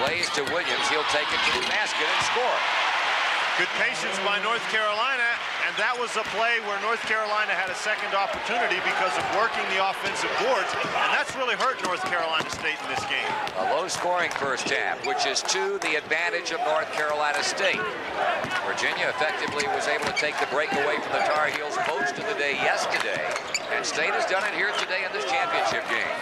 plays to Williams. He'll take it to the basket and score. Good patience by North Carolina. And that was a play where North Carolina had a second opportunity because of working the offensive boards, and that's really hurt North Carolina State in this game. A low-scoring first half, which is to the advantage of North Carolina State. Virginia effectively was able to take the break away from the Tar Heels most of the day yesterday, and State has done it here today in this championship game.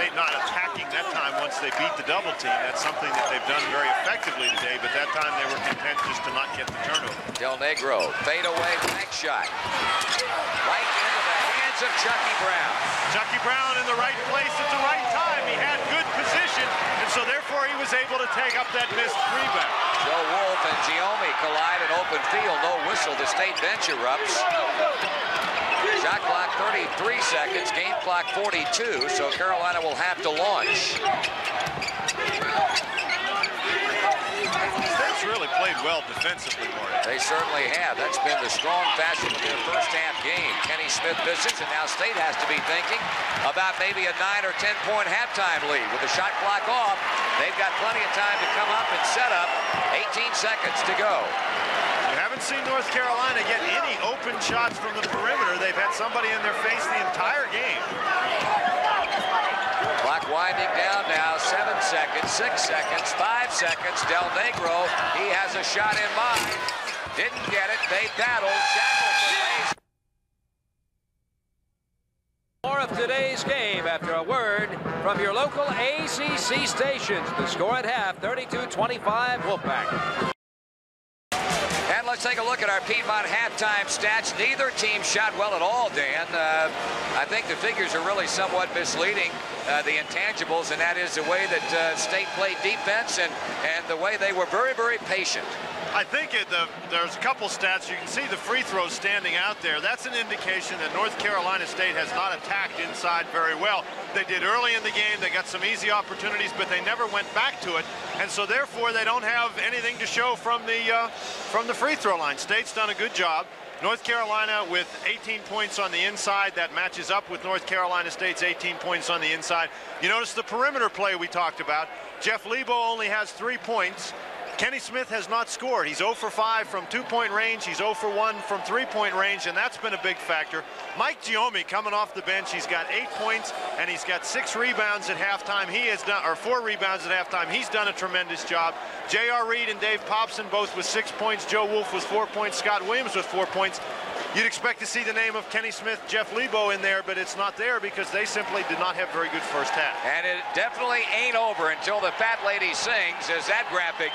State not attacking that time once they beat the double team. That's something that they've done very effectively today, but that time they were content just to not get the turnover. Del Negro, fade away, back shot. Right into the hands of Chucky Brown. Chucky Brown in the right place at the right time. He had good position, and so therefore he was able to take up that missed rebound. Joe Wolf and Giomi collide in open field. No whistle, the State bench erupts. Shot clock thirty-three seconds, game clock forty-two, so Carolina will have to launch. State's really played well defensively, Marty. They certainly have. That's been the strong fashion of their first half game. Kenny Smith misses, and now State has to be thinking about maybe a nine or ten point halftime lead. With the shot clock off, they've got plenty of time to come up and set up. eighteen seconds to go. You haven't seen North Carolina get any open shots from the perimeter. They've had somebody in their face the entire game. Clock winding down now. Seven seconds, six seconds, five seconds. Del Negro, he has a shot in mind. Didn't get it. They battled. Shackleford. More of today's game after a word from your local A C C stations. The score at half, thirty-two twenty-five Wolfpack. And let's take a look at our Piedmont halftime stats. Neither team shot well at all, Dan. Uh, I think the figures are really somewhat misleading, uh, the intangibles, and that is the way that uh, State played defense and, and the way they were very, very patient. I think it, the, there's a couple stats. You can see the free throws standing out there. That's an indication that North Carolina State has not attacked inside very well. They did early in the game. They got some easy opportunities, but they never went back to it. And so, therefore, they don't have anything to show from the, uh, from the free throw line. State's done a good job. North Carolina with eighteen points on the inside. That matches up with North Carolina State's eighteen points on the inside. You notice the perimeter play we talked about. Jeff Lebo only has three points. Kenny Smith has not scored. He's zero for five from two-point range. He's zero for one from three-point range, and that's been a big factor. Mike Giomi coming off the bench. He's got eight points, and he's got six rebounds at halftime. He has done, or four rebounds at halftime. He's done a tremendous job. J R. Reid and Dave Popson both with six points. Joe Wolf with four points. Scott Williams with four points. You'd expect to see the name of Kenny Smith, Jeff Lebo in there, but it's not there because they simply did not have very good first half. And it definitely ain't over until the fat lady sings, as that graphic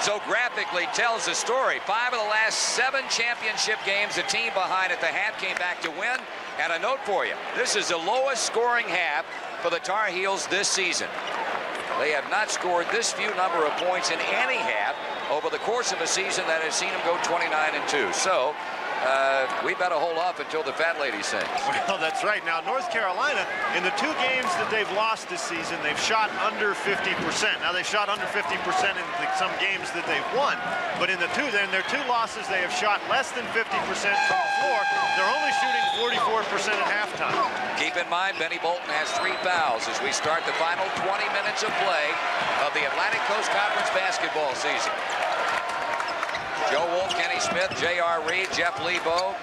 so graphically tells the story. Five of the last seven championship games, the team behind at the half came back to win. And a note for you, this is the lowest scoring half for the Tar Heels this season. They have not scored this few number of points in any half over the course of a season that has seen them go twenty-nine and two. So, Uh, we better hold off until the fat lady sings. Well, that's right. Now, North Carolina, in the two games that they've lost this season, they've shot under fifty percent. Now, they've shot under fifty percent in the, some games that they've won, but in the two, then, their two losses, they have shot less than fifty percent from the floor. They're only shooting forty-four percent at halftime. Keep in mind, Benny Bolton has three fouls as we start the final twenty minutes of play of the Atlantic Coast Conference basketball season. Joe Wolf, Kenny Smith, J R. Reid, Jeff Lebo.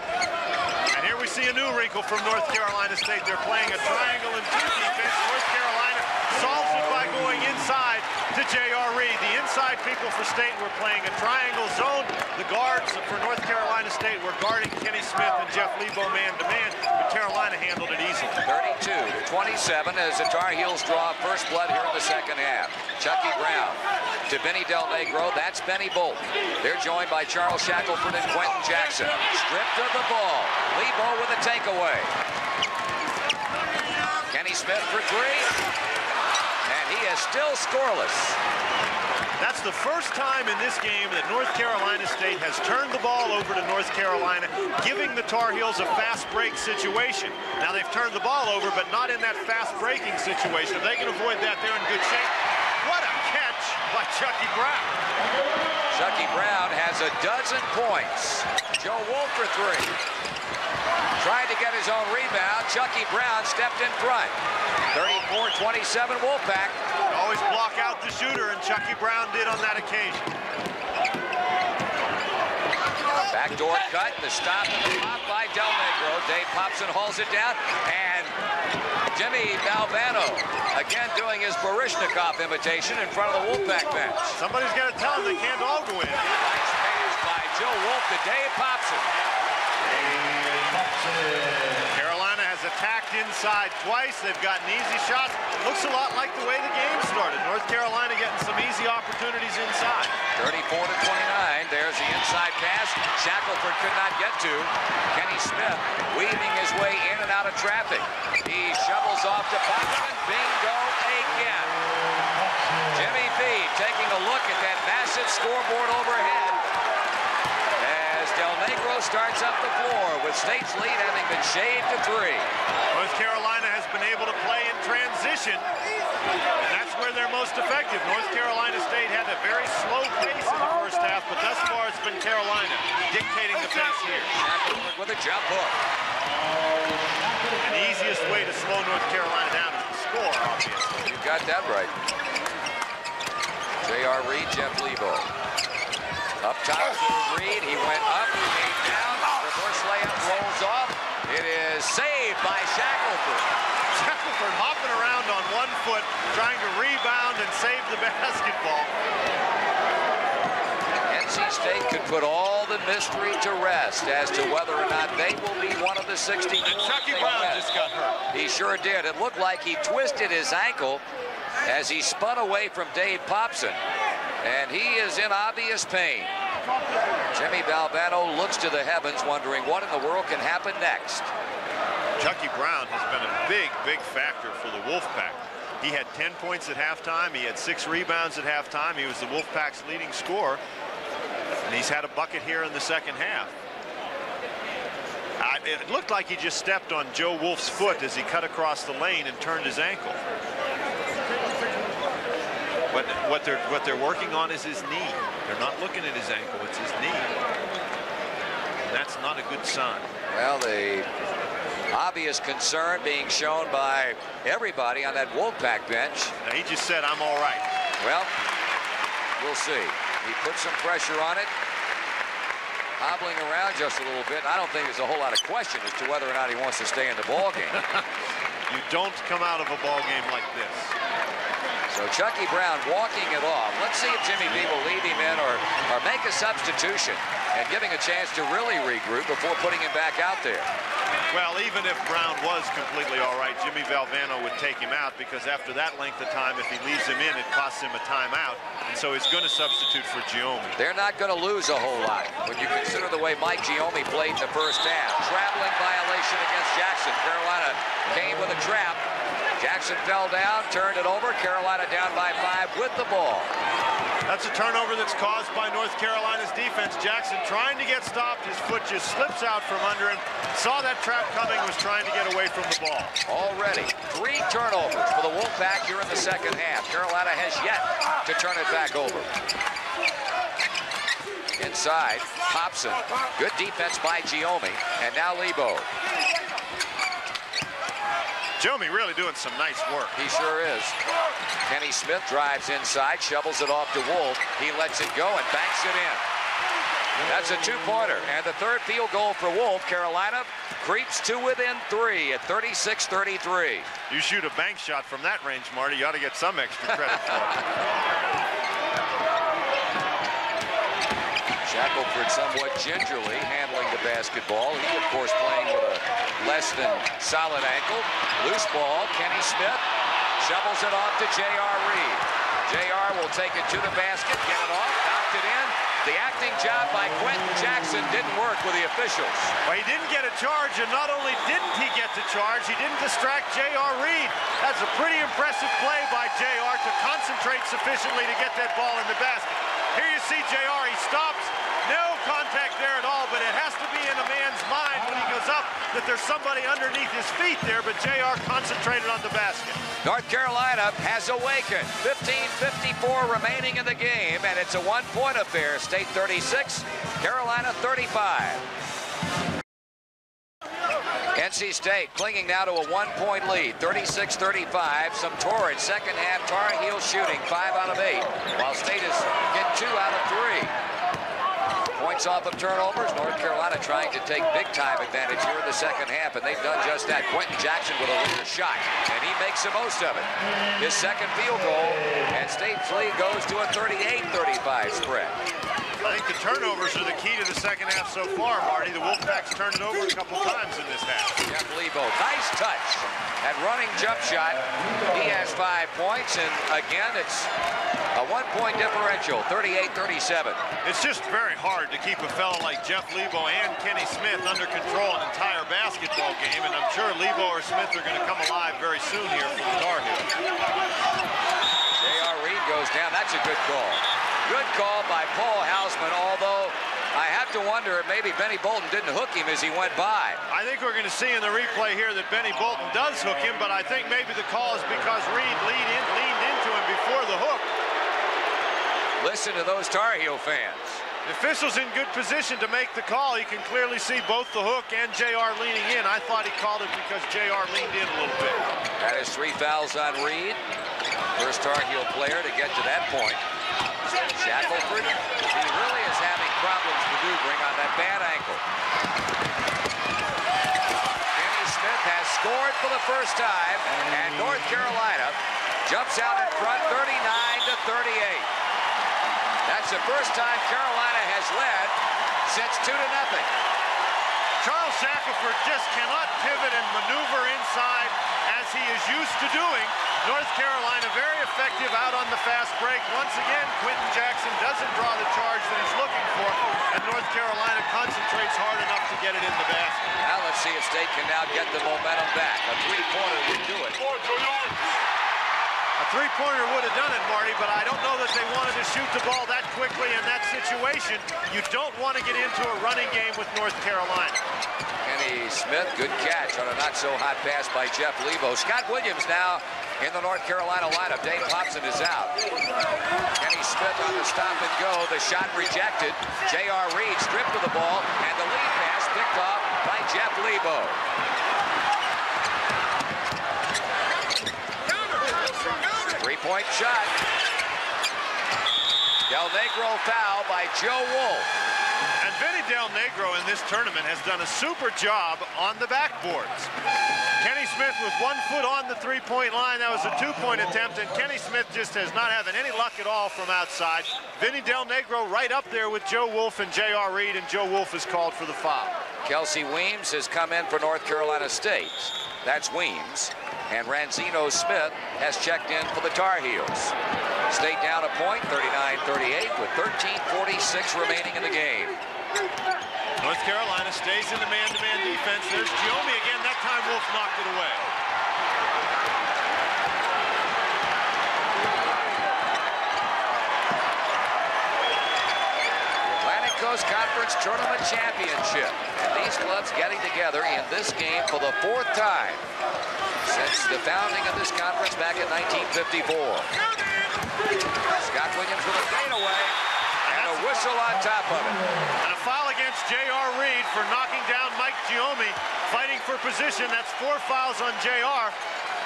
And here we see a new wrinkle from North Carolina State. They're playing a triangle and two defense. North Carolina solves it by going inside to J R. Reid. The inside people for State were playing a triangle zone. The guards for North Carolina State were guarding Kenny Smith and Jeff Lebo man-to-man, but Carolina handled it easily. thirty-two to twenty-seven as the Tar Heels draw first blood here in the second half. Chucky Brown to Vinny Del Negro. That's Benny Bolton. They're joined by Charles Shackleford and Quinton Jackson. Stripped of the ball. Lebo with a takeaway. Kenny Smith for three. And he is still scoreless. That's the first time in this game that North Carolina State has turned the ball over to North Carolina, giving the Tar Heels a fast break situation. Now they've turned the ball over, but not in that fast breaking situation. If they can avoid that, they're in good shape. What a catch by Chucky Brown. Chucky Brown has a dozen points. Joe Wolf for three. Tried to get his own rebound. Chucky Brown stepped in front. thirty-four twenty-seven Wolfpack. Always block out the shooter, and Chucky Brown did on that occasion. Backdoor cut, the stop and the pop by Del Negro. Dave Popson hauls it down, and Jimmy Valvano again doing his Baryshnikov imitation in front of the Wolfpack bench. Somebody's got to tell him they can't all go in. Nice pass by Joe Wolf to Dave Popson. Dave Popson. Attacked inside twice. They've gotten easy shots. Looks a lot like the way the game started. North Carolina getting some easy opportunities inside. thirty-four to twenty-nine. There's the inside pass. Shackleford could not get to. Kenny Smith weaving his way in and out of traffic. He shovels off to Popson. Bingo again. Jimmy B taking a look at that massive scoreboard overhead. Del Negro starts up the floor with State's lead having been shaved to three. North Carolina has been able to play in transition, and that's where they're most effective. North Carolina State had a very slow pace in the first half, but thus far it's been Carolina dictating the pace here. Shackleford with a jump hook. And the easiest way to slow North Carolina down is to score, obviously. You got that right. J R. Reid, Jeff Lebo. Up top to Reid, he went up, he came down, reverse layup, rolls off. It is saved by Shackleford. Shackleford hopping around on one foot, trying to rebound and save the basketball. N C State could put all the mystery to rest as to whether or not they will be one of the sixteen. And Chucky Brown just got hurt. He sure did. It looked like he twisted his ankle as he spun away from Dave Popson. And he is in obvious pain. Jimmy Valvano looks to the heavens, wondering what in the world can happen next. Chucky Brown has been a big, big factor for the Wolfpack. He had ten points at halftime. He had six rebounds at halftime. He was the Wolfpack's leading scorer. And he's had a bucket here in the second half. I, it looked like he just stepped on Joe Wolf's foot as he cut across the lane and turned his ankle. But what they're, what they're working on is his knee. They're not looking at his ankle, it's his knee. And that's not a good sign. Well, the obvious concern being shown by everybody on that Wolfpack bench. Now, he just said, I'm all right. Well, we'll see. He put some pressure on it, hobbling around just a little bit. I don't think there's a whole lot of question as to whether or not he wants to stay in the ball game. You don't come out of a ball game like this. So Chucky Brown walking it off. Let's see if Jimmy B will lead him in or, or make a substitution and give him a chance to really regroup before putting him back out there. Well, even if Brown was completely all right, Jimmy Valvano would take him out, because after that length of time, if he leaves him in, it costs him a timeout. And so he's going to substitute for Giomi. They're not going to lose a whole lot when you consider the way Mike Giomi played in the first half. Traveling violation against Jackson. Carolina came with a trap. Jackson fell down, turned it over. Carolina down by five with the ball. That's a turnover that's caused by North Carolina's defense. Jackson trying to get stopped. His foot just slips out from under him. Saw that trap coming, was trying to get away from the ball. Already three turnovers for the Wolfpack here in the second half. Carolina has yet to turn it back over. Inside, Popson. Good defense by Giomi. And now Lebo. Giomi really doing some nice work. He sure is. Kenny Smith drives inside, shovels it off to Wolf. He lets it go and banks it in. That's a two-pointer. And the third field goal for Wolf. Carolina creeps to within three at thirty-six thirty-three. You shoot a bank shot from that range, Marty, you ought to get some extra credit for it. Shackleford somewhat gingerly handling the basketball. He, of course, playing with a less than solid ankle. Loose ball. Kenny Smith shovels it off to J R. Reid. J R will take it to the basket, get it off, knocked it in. The acting job by Quinton Jackson didn't work with the officials. Well, he didn't get a charge, and not only didn't he get the charge, he didn't distract J R. Reid. That's a pretty impressive play by J R to concentrate sufficiently to get that ball in the basket. Here you see J R, he stops. No contact there at all, but it has to be in a man's mind when he goes up that there's somebody underneath his feet there, but J R concentrated on the basket. North Carolina has awakened. fifteen fifty-four remaining in the game, and it's a one-point affair. State thirty-six, Carolina thirty-five. N C State clinging now to a one-point lead, thirty-six thirty-five. Some torrid second half Tar Heels shooting, five out of eight, while State is in two out of three. Points off of turnovers. North Carolina trying to take big-time advantage here in the second half, and they've done just that. Quinton Jackson with a leader shot, and he makes the most of it. His second field goal, and State's lead goes to a thirty-eight thirty-five spread. I think the turnovers are the key to the second half so far, Marty. The Wolfpack's turned it over a couple times in this half. Jeff Lebo, nice touch. That running jump shot. He has five points, and again, it's a one-point differential, thirty-eight thirty-seven. It's just very hard to keep a fellow like Jeff Lebo and Kenny Smith under control an entire basketball game, and I'm sure Lebo or Smith are going to come alive very soon here for the Tar Heels. J R. Reid goes down. That's a good call. Good call by Paul Hausman, although I have to wonder if maybe Benny Bolton didn't hook him as he went by. I think we're going to see in the replay here that Benny Bolton does hook him, but I think maybe the call is because Reid leaned, in, leaned into him before the hook. Listen to those Tar Heel fans. The official's in good position to make the call. You can clearly see both the hook and J R leaning in. I thought he called it because J R leaned in a little bit. That is three fouls on Reid. First Tar Heel player to get to that point. Shackleford, he really is having problems maneuvering on that bad ankle. Kenny Smith has scored for the first time, and North Carolina jumps out in front thirty-nine to thirty-eight. That's the first time Carolina has led since two to nothing. Charles Shackleford just cannot pivot and maneuver inside as he is used to doing. North Carolina very effective out on the fast break. Once again, Quinton Jackson doesn't draw the charge that he's looking for, and North Carolina concentrates hard enough to get it in the basket. Now let's see if State can now get the momentum back. A three-pointer would do it. A three-pointer would have done it, Marty, but I don't know that they wanted to shoot the ball that quickly in that situation. You don't want to get into a running game with North Carolina. Kenny Smith, good catch on a not-so-hot pass by Jeff Lebo. Scott Williams now in the North Carolina lineup. Dave Popson is out. Kenny Smith on the stop and go. The shot rejected. J R. Reid stripped of the ball, and the lead pass picked off by Jeff Lebo. Three-point shot. Del Negro foul by Joe Wolf. And Vinny Del Negro in this tournament has done a super job on the backboards. Kenny Smith was one foot on the three-point line. That was a two-point attempt, and Kenny Smith just has not having any luck at all from outside. Vinny Del Negro right up there with Joe Wolf and J R. Reid, and Joe Wolf is called for the foul. Kelsey Weems has come in for North Carolina State. That's Weems. And Ranzino Smith has checked in for the Tar Heels. State down a point, thirty-nine thirty-eight, with thirteen forty-six remaining in the game. North Carolina stays in the man-to-man defense. There's Giomi again. That time Wolf knocked it away. Atlantic Coast Conference Tournament Championship. And these clubs getting together in this game for the fourth time since the founding of this conference back in nineteen fifty-four. Scott Williams with a fadeaway and a whistle on top of it. And a foul against J R. Reid for knocking down Mike Giomi, fighting for position. That's four fouls on J R.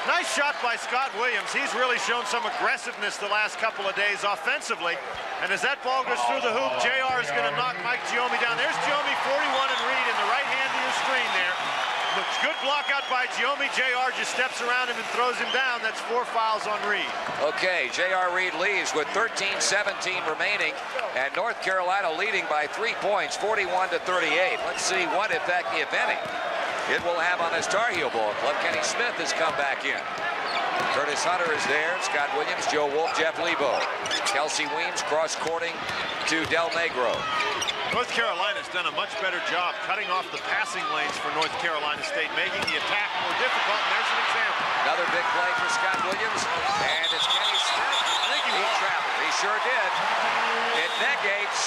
Nice shot by Scott Williams. He's really shown some aggressiveness the last couple of days offensively. And as that ball goes through the hoop, J R is going to knock Mike Giomi down. There's Giomi, forty-one, and Reid in the right hand of your screen there. Looks good block out by Giomi. J R just steps around him and throws him down. That's four fouls on Reid. Okay, J R. Reid leaves with thirteen seventeen remaining, and North Carolina leading by three points, forty-one to thirty-eight. Let's see what effect, if any, it will have on this Tar Heel ball club. Kenny Smith has come back in. Curtis Hunter is there. Scott Williams, Joe Wolf, Jeff Lebo. Kelsey Weems cross-courting to Del Negro. North Carolina's done a much better job cutting off the passing lanes for North Carolina State, making the attack more difficult, and there's an example. Another big play for Scott Williams, and it's Kenny Smith. I think he traveled. He sure did. It negates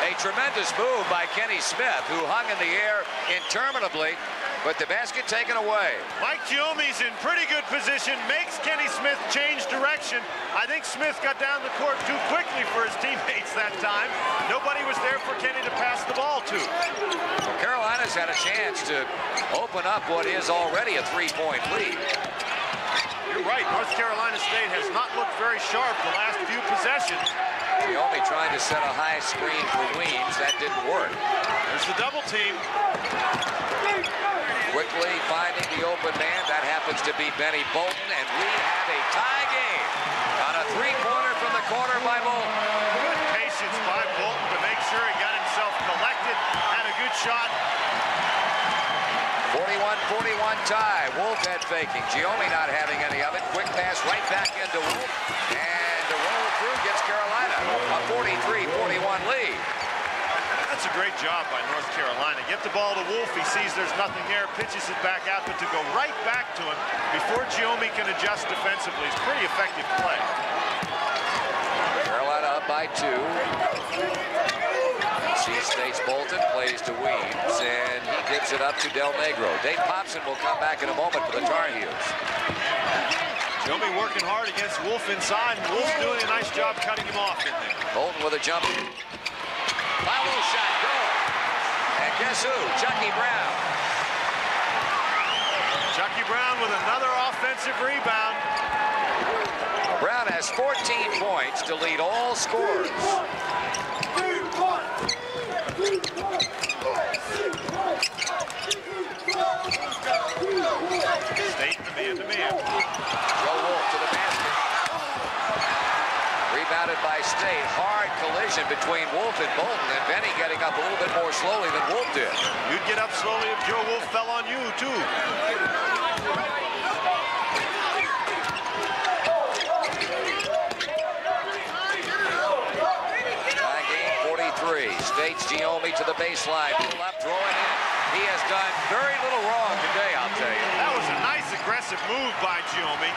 a tremendous move by Kenny Smith, who hung in the air interminably, but the basket taken away. Mike Giomi's in pretty good position, makes Kenny Smith change direction. I think Smith got down the court too quickly for his teammates that time. Nobody was there for Kenny to pass the ball to. Well, Carolina's had a chance to open up what is already a three-point lead. You're right, North Carolina State has not looked very sharp the last few possessions. Giomi trying to set a high screen for Weems. That didn't work. There's the double team. Quickly finding the open man. That happens to be Benny Bolton, and we have a tie game on a three-pointer from the corner by Bolton. Good patience by Bolton to make sure he got himself collected. Had a good shot. forty-one forty-one tie. Wolf head faking. Giomi not having any of it. Quick pass right back into Wolf. And the roll through gets Carolina a forty-three forty-one lead. That's a great job by North Carolina. Get the ball to Wolf. He sees there's nothing there, pitches it back out, but to go right back to him before Giomi can adjust defensively is pretty effective play. Carolina up by two. She states Bolton, plays to Weems, and he gives it up to Del Negro. Dave Popson will come back in a moment for the Tar Heels. Giomi working hard against Wolf inside, and Wolf's doing a nice job cutting him off in there. Bolton with a jump. Foul shot, go. And guess who? Chucky Brown. Chucky Brown with another offensive rebound. Brown has fourteen points to lead all scorers. State man to man. Joe Wolf to the basket. Rebounded by State. Hard collision between Wolf and Bolton, and Benny getting up a little bit more slowly than Wolf did. You'd get up slowly if Joe Wolf fell on you, too. Game forty-three. State's Giomi to the baseline. Pull up, throw it in. He has done very little wrong today, I'll tell you. That was a nice, aggressive move by Giomi.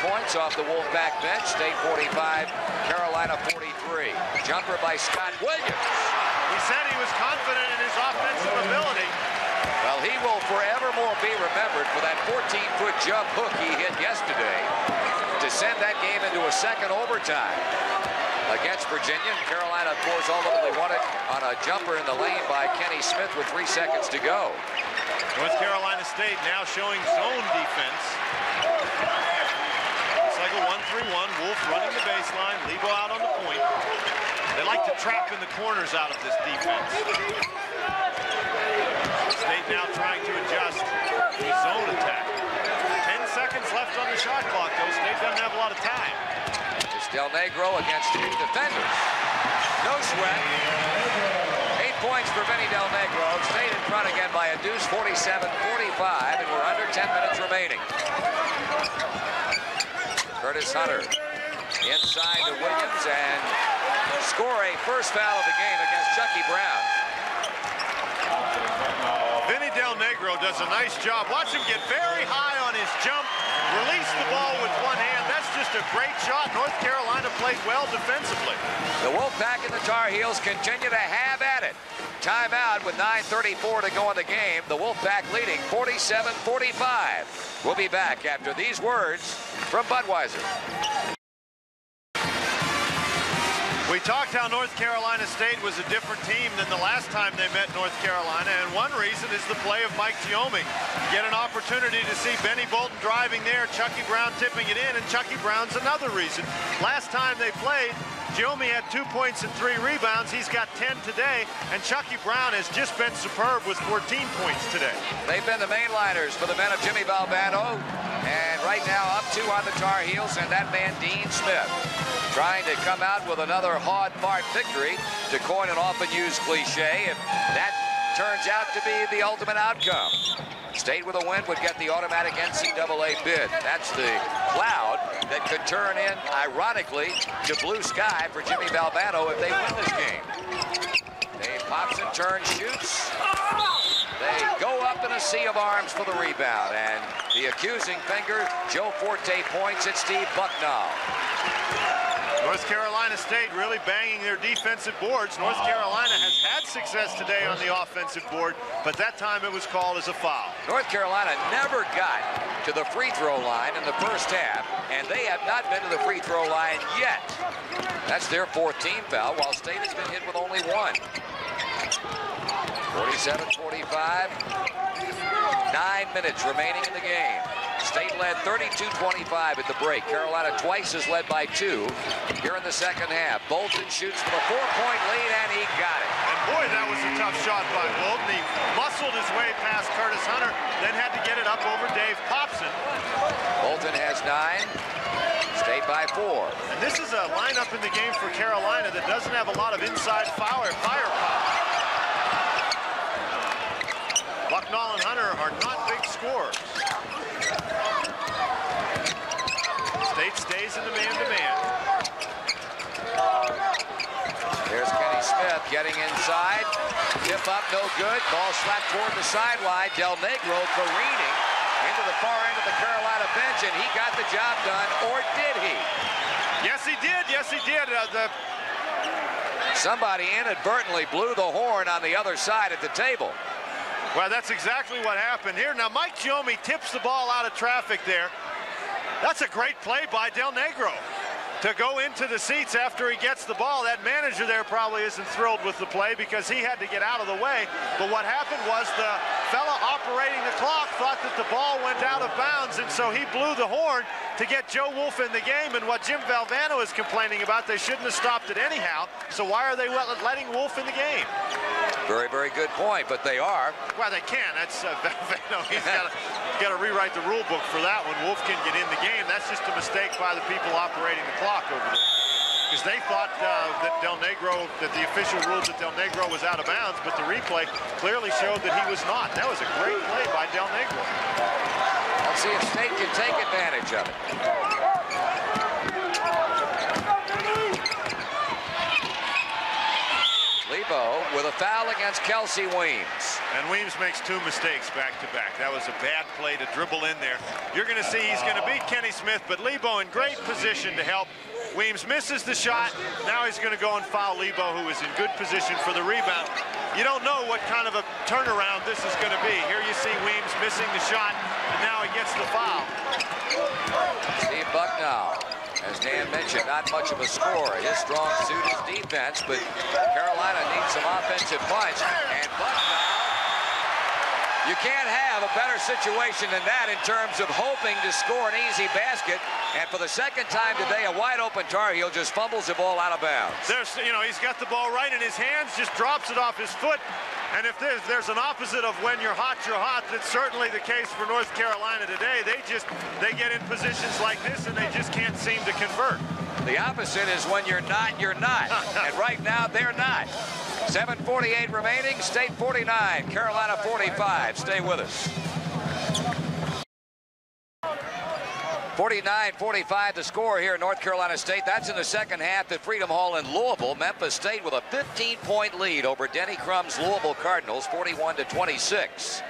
Points off the Wolfpack bench. State forty-five, Carolina forty-three. Jumper by Scott Williams. He said he was confident in his offensive ability. Well, he will forevermore be remembered for that fourteen-foot jump hook he hit yesterday to send that game into a second overtime against Virginia. And Carolina, of course, ultimately won it on a jumper in the lane by Kenny Smith with three seconds to go. North Carolina State now showing zone defense. single, one three one. Wolf running the baseline, Lebo out on the point. They like to trap in the corners out of this defense. State now trying to adjust the zone attack. Ten seconds left on the shot clock, though. State doesn't have a lot of time. It's Del Negro against two defenders. No sweat. Eight points for Benny Del Negro. State in front again by a deuce, forty-seven forty-five, and we're under ten minutes remaining. Curtis Hunter inside to Williams and score a first foul of the game against Chucky Brown. Vinny Del Negro does a nice job. Watch him get very high on his jump, release the ball with one hand. That's just a great shot. North Carolina played well defensively. The Wolfpack and the Tar Heels continue to have at it. Timeout with nine thirty-four to go in the game. The Wolfpack leading forty-seven forty-five. We'll be back after these words from Budweiser. We talked how North Carolina State was a different team than the last time they met North Carolina, and one reason is the play of Mike Giomi. Get an opportunity to see Benny Bolton driving there, Chucky Brown tipping it in, and Chucky Brown's another reason. Last time they played, Giomi had two points and three rebounds. He's got ten today, and Chucky Brown has just been superb with fourteen points today. They've been the mainliners for the men of Jimmy Valvano, and right now up two on the Tar Heels, and that man Dean Smith trying to come out with another hard-fought victory, to coin an often-used cliche, and that turns out to be the ultimate outcome. State with a win would get the automatic N C double A bid. That's the cloud that could turn in, ironically, to blue sky for Jimmy Valvano if they win this game. Dave Popson turns, shoots. They go up in a sea of arms for the rebound, and the accusing finger, Joe Forte, points at Steve Bucknall. North Carolina State really banging their defensive boards. North Carolina has had success today on the offensive board, but that time it was called as a foul. North Carolina never got to the free throw line in the first half, and they have not been to the free throw line yet. That's their fourteenth foul, while State has been hit with only one. forty-seven forty-five, nine minutes remaining in the game. State led thirty-two twenty-five at the break. Carolina twice is led by two here in the second half. Bolton shoots for the four-point lead, and he got it. And boy, that was a tough shot by Bolton. He muscled his way past Curtis Hunter, then had to get it up over Dave Popson. Bolton has nine. State by four. And this is a lineup in the game for Carolina that doesn't have a lot of inside fire firepower. Bucknall and Hunter are not big scorers. State stays in the man-to-man. There's Kenny Smith getting inside. Tip up, no good. Ball slapped toward the sideline. Del Negro careening into the far end of the Carolina bench, and he got the job done, or did he? Yes, he did. Yes, he did. Uh, the... Somebody inadvertently blew the horn on the other side at the table. Well, that's exactly what happened here. Now, Mike Giomi tips the ball out of traffic there. That's a great play by Del Negro to go into the seats after he gets the ball. That manager there probably isn't thrilled with the play because he had to get out of the way. But what happened was the fella operating the clock thought that the ball went out of bounds, and so he blew the horn to get Joe Wolf in the game. And what Jim Valvano is complaining about, they shouldn't have stopped it anyhow. So why are they letting Wolf in the game? Very, very good point, but they are. Well, they can. That's uh, Valvano. He's got to rewrite the rule book for that one. Wolf can get in the game. That's just a mistake by the people operating the clock over there, because they thought uh, that Del Negro, that the official ruled that Del Negro was out of bounds, but the replay clearly showed that he was not. That was a great play by Del Negro. Let's see if State can take advantage of it. With a foul against Kelsey Weems. And Weems makes two mistakes back-to-back. That was a bad play to dribble in there. You're going to see he's going to beat Kenny Smith, but Lebo in great position to help. Weems misses the shot. Now he's going to go and foul Lebo, who is in good position for the rebound. You don't know what kind of a turnaround this is going to be. Here you see Weems missing the shot, and now he gets the foul. Steve Bucknall. As Dan mentioned, not much of a scorer. His strong suit is defense, but Carolina needs some offensive punch. And Bucknall, you can't have a better situation than that in terms of hoping to score an easy basket And for the second time today, a wide-open Tar Heel just fumbles the ball out of bounds. There's, you know, he's got the ball right in his hands, just drops it off his foot. And if there's, there's an opposite of when you're hot, you're hot, that's certainly the case for North Carolina today. They just, they get in positions like this, and they just can't seem to convert. The opposite is when you're not, you're not. And right now, they're not. seven forty-eight remaining, State forty-nine, Carolina forty-five. Stay with us. forty-nine forty-five the score here in North Carolina State. That's in the second half at Freedom Hall in Louisville. Memphis State with a fifteen point lead over Denny Crum's Louisville Cardinals, forty-one to twenty-six.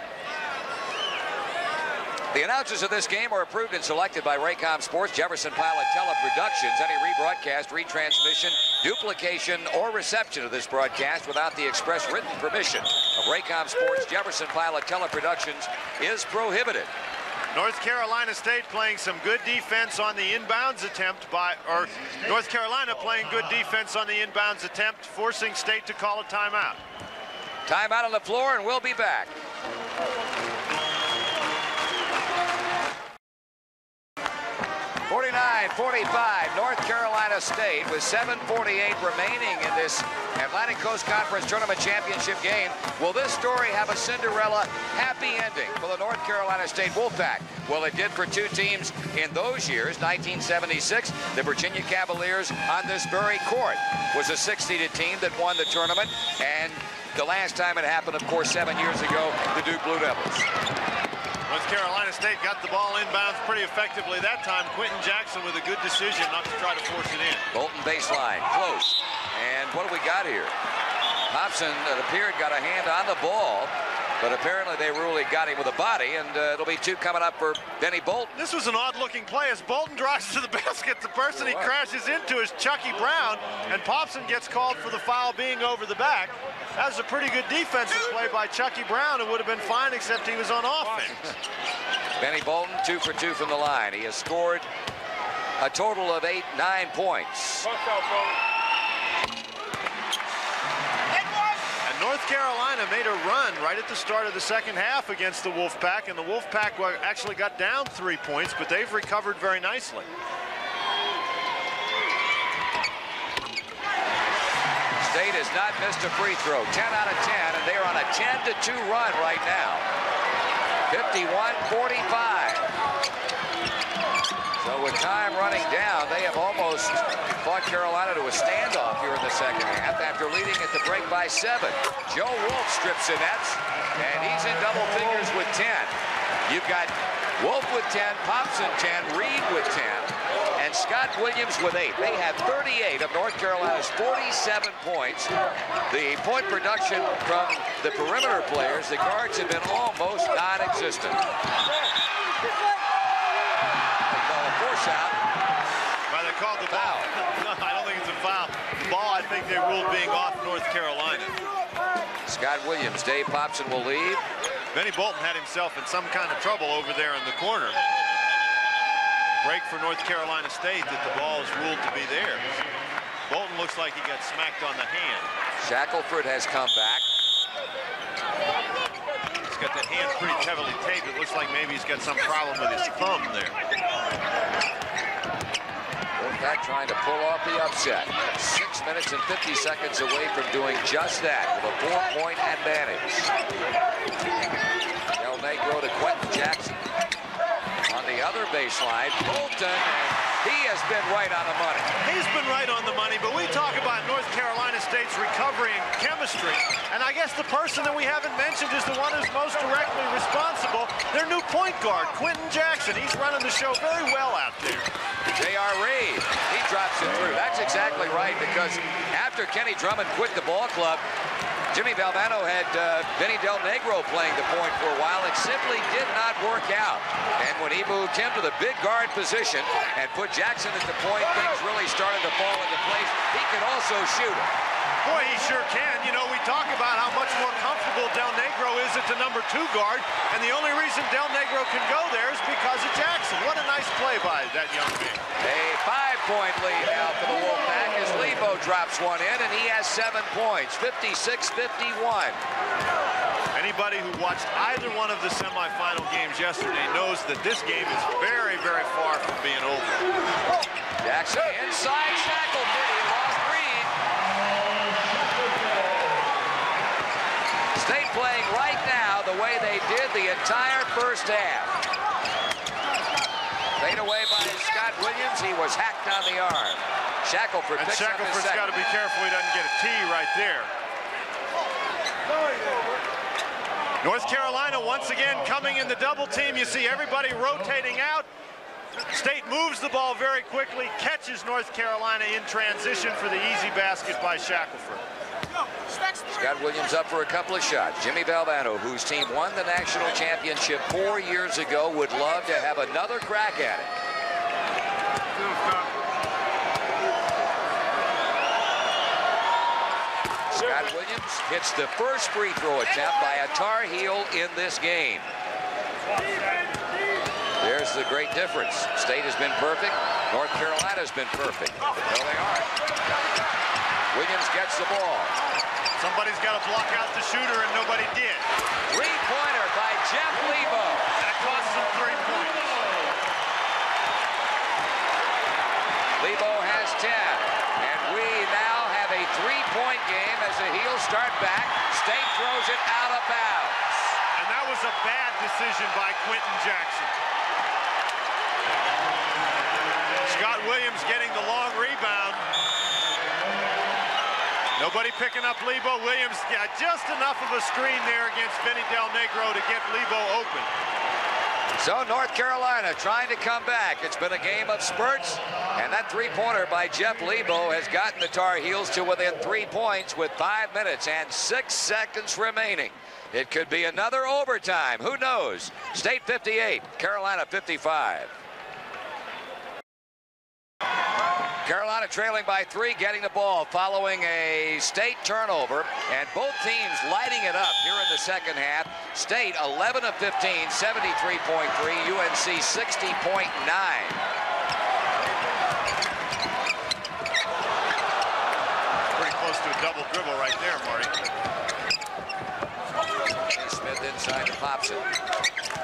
The announcers of this game are approved and selected by Raycom Sports, Jefferson Pilot Teleproductions. Any rebroadcast, retransmission, duplication, or reception of this broadcast without the express written permission of Raycom Sports, Jefferson Pilot Teleproductions is prohibited. North Carolina State playing some good defense on the inbounds attempt by, or North Carolina playing good defense on the inbounds attempt, forcing State to call a timeout. Timeout on the floor, and we'll be back. forty-nine forty-five, North Carolina State with seven forty-eight remaining in this Atlantic Coast Conference Tournament Championship game. Will this story have a Cinderella happy ending for the North Carolina State Wolfpack? Well, it did for two teams in those years. nineteen seventy-six, the Virginia Cavaliers on this very court was a six-seeded team that won the tournament. And the last time it happened, of course, seven years ago, the Duke Blue Devils. North Carolina State got the ball inbounds pretty effectively that time. Quinton Jackson with a good decision not to try to force it in. Bolton baseline, close. And what do we got here? Popson, it appeared, got a hand on the ball, but apparently they really got him with a body, and uh, it'll be two coming up for Benny Bolton. This was an odd-looking play. As Bolton drives to the basket, the person he crashes into is Chucky Brown, and Popson gets called for the foul being over the back. That was a pretty good defensive play by Chucky Brown. It would have been fine, except he was on offense. Benny Bolton, two for two from the line. He has scored a total of eight, nine points. And North Carolina made a run right at the start of the second half against the Wolfpack, and the Wolfpack actually got down three points, but they've recovered very nicely. State has not missed a free throw. ten out of ten, and they are on a ten to two run right now. fifty-one forty-five. So with time running down, they have almost fought Carolina to a standoff here in the second half after leading at the break by seven. Joe Wolf strips the nets, and he's in double figures with ten. You've got Wolf with ten, Popson ten, Reid with ten. And Scott Williams with eight. They have thirty-eight of North Carolina's forty-seven points. The point production from the perimeter players, the guards, have been almost non-existent. They call a force out. Well, they called the foul. No, I don't think it's a foul. Ball, I think they ruled being off North Carolina. Scott Williams, Dave Popson will leave. Benny Bolton had himself in some kind of trouble over there in the corner. Break for North Carolina State that the ball is ruled to be there. Bolton looks like he got smacked on the hand. Shackleford has come back. He's got that hand pretty heavily taped. It looks like maybe he's got some problem with his thumb there. Wolfpack trying to pull off the upset. Six minutes and fifty seconds away from doing just that with a four-point advantage. Del Negro to Quinton Jackson. On the other baseline, Bolton, he has been right on the money. He's been right on the money, but we talk about North Carolina State's recovery and chemistry, and I guess the person that we haven't mentioned is the one who's most directly responsible, their new point guard, Quinton Jackson. He's running the show very well out there. J R. Reid, he drops it through. That's exactly right, because after Kenny Drummond quit the ball club, Jimmy Valvano had uh, Vinny Del Negro playing the point for a while. It simply did not work out. And when he moved him to the big guard position and put Jackson at the point, things really started to fall into place. He can also shoot it. Boy, he sure can. You know, we talk about how much more comfortable Del Negro is at the number two guard, and the only reason Del Negro can go there is because of Jackson. What a nice play by that young man. A five-point lead now for the Wolfpack. Lebo drops one in, and he has seven points, fifty-six fifty-one. Anybody who watched either one of the semifinal games yesterday knows that this game is very, very far from being over. Jackson inside Shackleford. He lost Reid. State playing right now the way they did the entire first half. Made away by Scott Williams. He was hacked on the arm. Shackleford picks up his second. And Shackleford's got to be careful he doesn't get a tee right there. North Carolina once again coming in the double team. You see everybody rotating out. State moves the ball very quickly, catches North Carolina in transition for the easy basket by Shackleford. Scott Williams up for a couple of shots. Jimmy Valvano, whose team won the national championship four years ago, would love to have another crack at it. Scott Williams hits the first free throw attempt by a Tar Heel in this game. There's the great difference. State has been perfect. North Carolina's been perfect. No, they aren't. Williams gets the ball. Somebody's got to block out the shooter, and nobody did. Three-pointer by Jeff Lebo. That costs him three points. Lebo has ten. Three-point game as the Heels start back. State throws it out of bounds. And that was a bad decision by Quinton Jackson. Scott Williams getting the long rebound. Nobody picking up Lebo. Williams got just enough of a screen there against Vinny Del Negro to get Lebo open. So North Carolina trying to come back. It's been a game of spurts. And that three-pointer by Jeff Lebo has gotten the Tar Heels to within three points with five minutes and six seconds remaining. It could be another overtime. Who knows? State fifty-eight, Carolina fifty-five. Carolina trailing by three, getting the ball following a State turnover, and both teams lighting it up here in the second half. State eleven of fifteen, seventy-three point three, U N C sixty point nine. To a double dribble right there, Marty. Smith inside to Popson.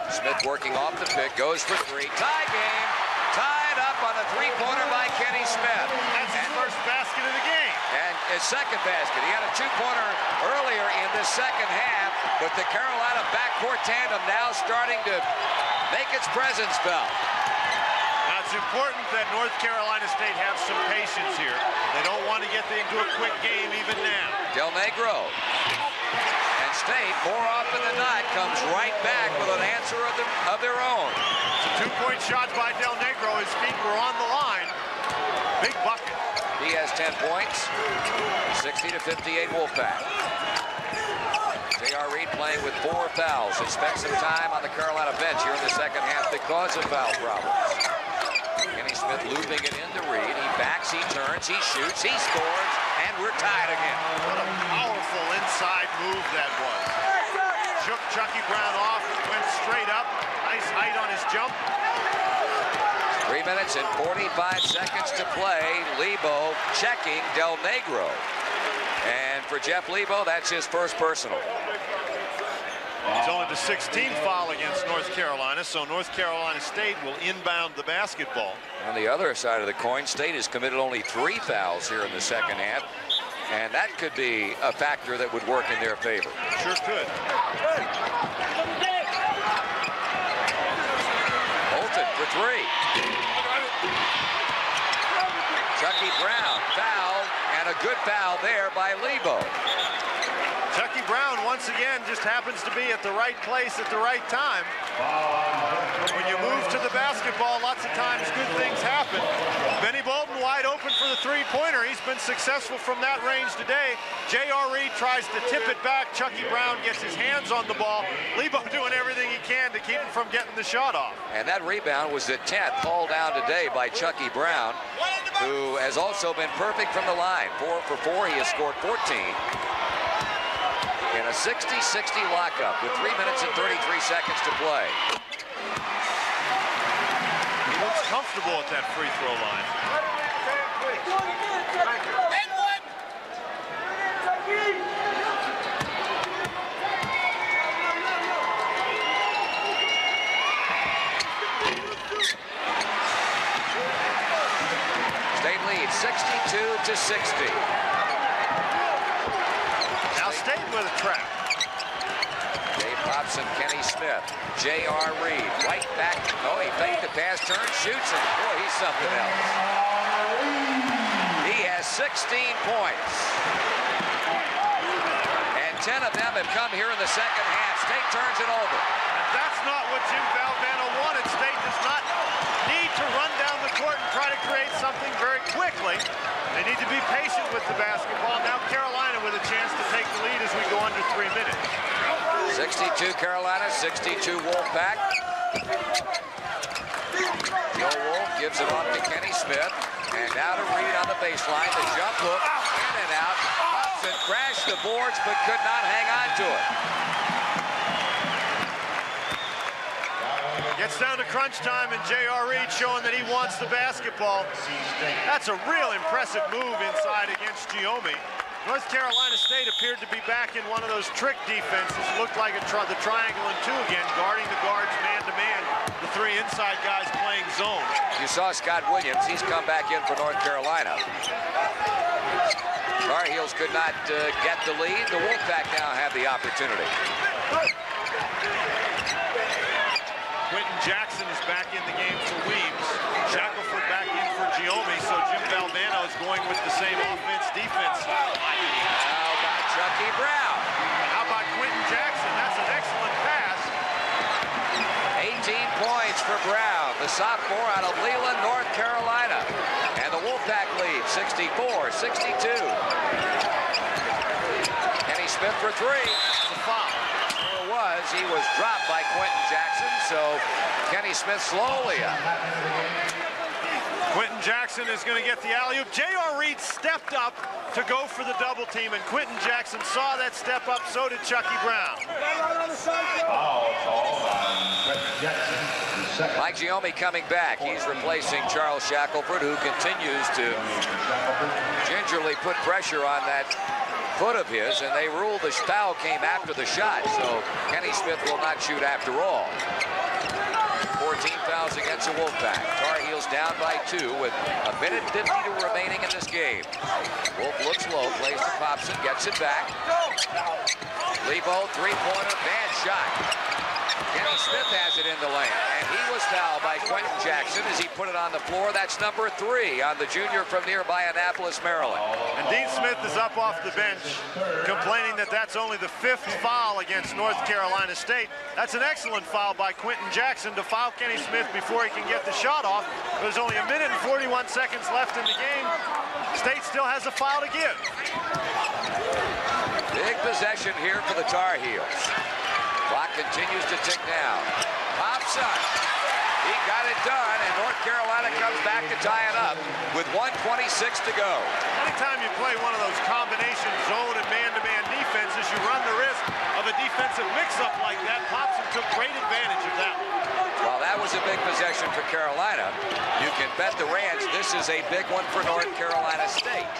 Smith working off the pick, goes for three. Tie game, tied up on a three-pointer by Kenny Smith. That's his and, first basket of the game. And his second basket. He had a two-pointer earlier in the second half, but the Carolina backcourt tandem now starting to make its presence felt. It's important that North Carolina State have some patience here. They don't want to get into a quick game even now. Del Negro. And State, more often than not, comes right back with an answer of, the, of their own. It's a two-point shot by Del Negro. His feet were on the line. Big bucket. He has ten points. sixty to fifty-eight Wolfpack. J R. Reid playing with four fouls. Expect some time on the Carolina bench here in the second half because of foul problems. Kenny Smith looping it into Reid. He backs, he turns, he shoots, he scores, and we're tied again. What a powerful inside move that was. Shook Chucky Brown off, went straight up. Nice height on his jump. Three minutes and forty-five seconds to play. Lebo checking Del Negro. And for Jeff Lebo, that's his first personal. He's only the sixteenth foul against North Carolina, so North Carolina State will inbound the basketball. On the other side of the coin, State has committed only three fouls here in the second half, and that could be a factor that would work in their favor. Sure could. Bolton for three. Chucky Brown fouled, and a good foul there by Lebo. Chucky Brown, once again, just happens to be at the right place at the right time. When you move to the basketball, lots of times good things happen. Benny Bolton wide open for the three-pointer. He's been successful from that range today. J R. Reid tries to tip it back. Chucky Brown gets his hands on the ball. Lebo doing everything he can to keep him from getting the shot off. And that rebound was the tenth hauled down today by Chucky Brown, who has also been perfect from the line. Four for four, he has scored fourteen. In a sixty sixty lockup with three minutes and thirty-three seconds to play. He looks comfortable at that free throw line. And one! to sixty. Now stay with the track. Dave Popson, Kenny Smith, J R. Reid, right back. Oh, he faked the pass, turn, shoots, and boy, he's something else. He has sixteen points. And ten of them have come here in the second half. State turns it over. And that's not what Jim Valvano wanted. State does not need to run down the court and try to create something very quickly. They need to be patient with the basketball. Now Carolina with a chance to take the lead as we go under three minutes. sixty-two Carolina, sixty-two Wolfpack. Joe Wolf gives it off to Kenny Smith. And now to Reid on the baseline. The jump hook, in and out. Hobson crashed the boards but could not hang on to it. Gets down to crunch time, and J R. Reid showing that he wants the basketball. That's a real impressive move inside against Giomi. North Carolina State appeared to be back in one of those trick defenses. Looked like a tri the triangle and two again, guarding the guards man-to-man, -man, the three inside guys playing zone. You saw Scott Williams. He's come back in for North Carolina. Tar Heels could not uh, get the lead. The Wolfpack now have the opportunity. Quinton Jackson is back in the game for Weems. Shackleford back in for Giomi, so Jim Valvano is going with the same offense-defense style. How about Chucky Brown? How about Quinton Jackson? That's an excellent pass. eighteen points for Brown, the sophomore out of Leland, North Carolina. And the Wolfpack lead, sixty-four sixty-two. Kenny Smith for three. It's a foul. Was he was dropped by Quinton Jackson, so Kenny Smith slowly up. Quinton Jackson is going to get the alley-oop. J R. Reid stepped up to go for the double team, and Quinton Jackson saw that step up, so did Chucky Brown. Mike Giomi coming back. He's replacing Charles Shackleford, who continues to gingerly put pressure on that foot of his, and they ruled the foul came after the shot, so Kenny Smith will not shoot after all. fourteen fouls against the Wolfpack. Tar Heels down by two with a minute fifty to remaining in this game. Wolf looks low, plays to Popson, gets it back. Lebo, three-pointer, bad shot. Kenny Smith has it in the lane, and he was fouled by Quinton Jackson as he put it on the floor. That's number three on the junior from nearby Annapolis, Maryland. And Dean Smith is up off the bench complaining that that's only the fifth foul against North Carolina State. That's an excellent foul by Quinton Jackson to foul Kenny Smith before he can get the shot off. There's only a minute and forty-one seconds left in the game. State still has a foul to give. Big possession here for the Tar Heels. Clock continues to tick down. Popson, he got it done, and North Carolina comes back to tie it up with one twenty-six to go. Anytime you play one of those combination zone and man-to-man defenses, you run the risk of a defensive mix-up like that. Popson took great advantage of that one. Well, that was a big possession for Carolina. You can bet the ranch this is a big one for North Carolina State.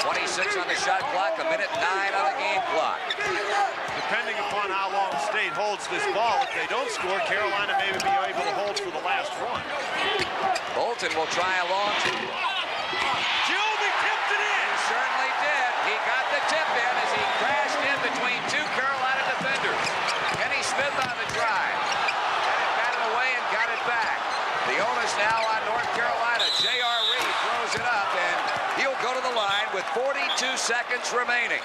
twenty-six on the shot clock, a minute nine on the game clock. Depending upon how long State holds this ball, if they don't score, Carolina may be able to hold for the last one. Bolton will try a long two. Giomi tipped it in. He certainly did. He got the tip in as he crashed in between two Carolina defenders. Kenny Smith on the drive. Got it batted away and got it back. The onus now on North Carolina. J R. Reid throws it up, and he'll go to the line with forty-two seconds remaining.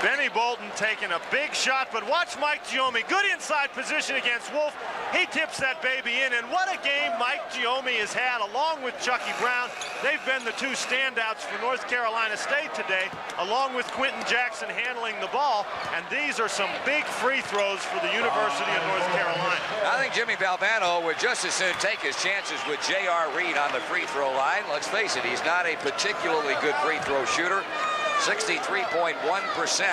Benny Bolton taking a big shot, but watch Mike Giomi. Good inside position against Wolf. He tips that baby in, and what a game Mike Giomi has had along with Chucky Brown. They've been the two standouts for North Carolina State today, along with Quinton Jackson handling the ball, and these are some big free throws for the University of North Carolina. I think Jimmy Valvano would just as soon take his chances with J R. Reid on the free throw line. Let's face it, he's not a particularly good free throw shooter. sixty-three point one percent.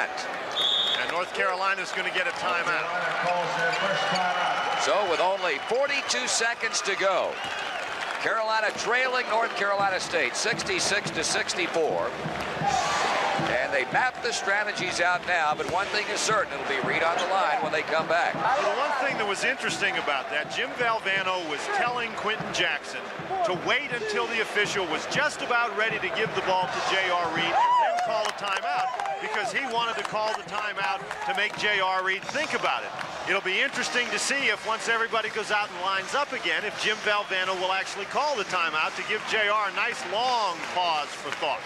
And North Carolina's going to get a timeout. So with only forty-two seconds to go, Carolina trailing North Carolina State sixty-six to sixty-four. And they map the strategies out now, but one thing is certain, it'll be Reid on the line when they come back. The one thing that was interesting about that, Jim Valvano was telling Quinton Jackson to wait until the official was just about ready to give the ball to J R. Reid and then call a timeout, because he wanted to call the timeout to make J R. Reid think about it. It'll be interesting to see if, once everybody goes out and lines up again, if Jim Valvano will actually call the timeout to give J R a nice long pause for thought.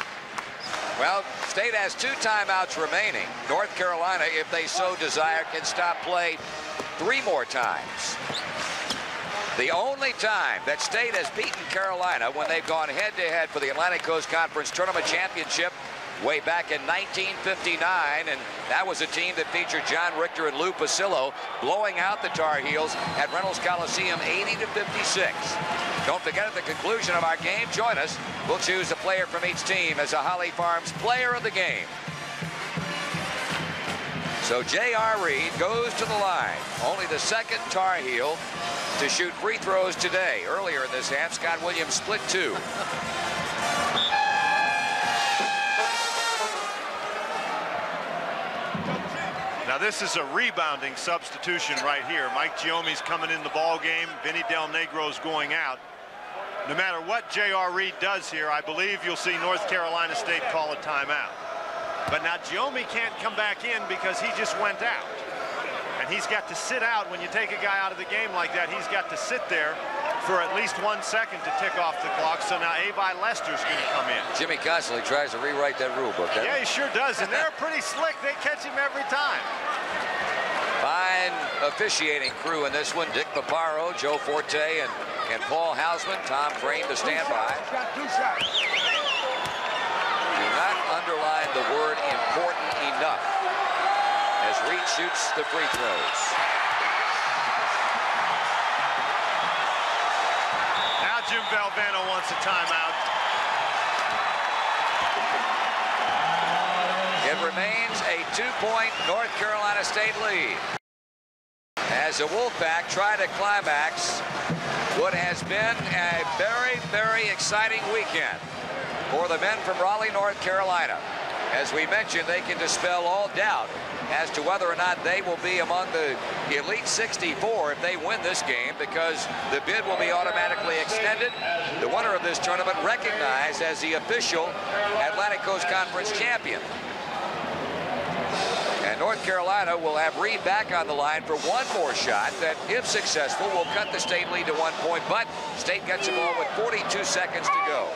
Well, State has two timeouts remaining. North Carolina, if they so desire, can stop play three more times. The only time that State has beaten Carolina when they've gone head-to-head for the Atlantic Coast Conference Tournament Championship way back in nineteen fifty-nine, and that was a team that featured John Richter and Lou Pasillo blowing out the Tar Heels at Reynolds Coliseum eighty to fifty-six. Don't forget, at the conclusion of our game, join us. We'll choose a player from each team as a Holly Farms player of the game. So J R. Reid goes to the line, only the second Tar Heel to shoot free throws today. Earlier in this half, Scott Williams split two. Now this is a rebounding substitution right here. Mike Giomi's coming in the ball game. Vinny Del Negro's going out. No matter what J R. Reid does here, I believe you'll see North Carolina State call a timeout. But now Giomi can't come back in because he just went out. And he's got to sit out. When you take a guy out of the game like that, he's got to sit there for at least one second to tick off the clock. So now Avie Lester's going to come in. Jimmy constantly tries to rewrite that rule book. Yeah, he sure does. And they're pretty slick. They catch him every time. Fine officiating crew in this one. Dick Paparo, Joe Forte, and, and Paul Hausman. Tom Crane to stand by. Do not underline the word important enough as Reid shoots the free throws. Jim Valvano wants a timeout. It remains a two-point North Carolina State lead as the Wolfpack try to climax what has been a very, very exciting weekend for the men from Raleigh, North Carolina. As we mentioned, they can dispel all doubt as to whether or not they will be among the Elite sixty-four if they win this game, because the bid will be automatically extended. The winner of this tournament recognized as the official Atlantic Coast Conference champion. And North Carolina will have Reid back on the line for one more shot that, if successful, will cut the State lead to one point, but State gets the ball with forty-two seconds to go.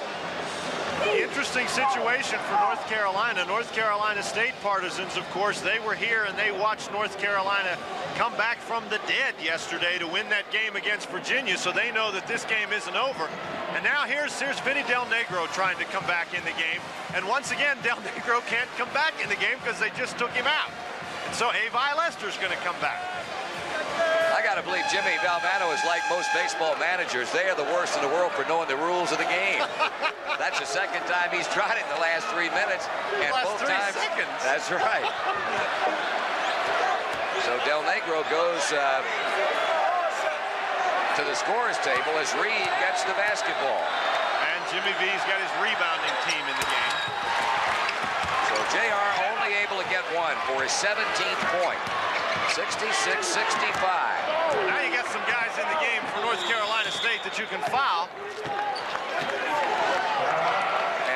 Interesting situation for North Carolina. North Carolina State partisans, of course, they were here and they watched North Carolina come back from the dead yesterday to win that game against Virginia, so they know that this game isn't over. And now here's, here's Vinny Del Negro trying to come back in the game. And once again, Del Negro can't come back in the game because they just took him out. And so Avie Lester's going to come back. I got to believe Jimmy Valvano is like most baseball managers. They are the worst in the world for knowing the rules of the game. That's the second time he's tried it in the last three minutes. And last both three times, seconds. That's right. So Del Negro goes uh, to the scorer's table as Reid gets the basketball. And Jimmy V's got his rebounding team in the game. So J R only able to get one for his seventeenth point. sixty-six sixty-five. Now you got some guys in the game for North Carolina State that you can foul.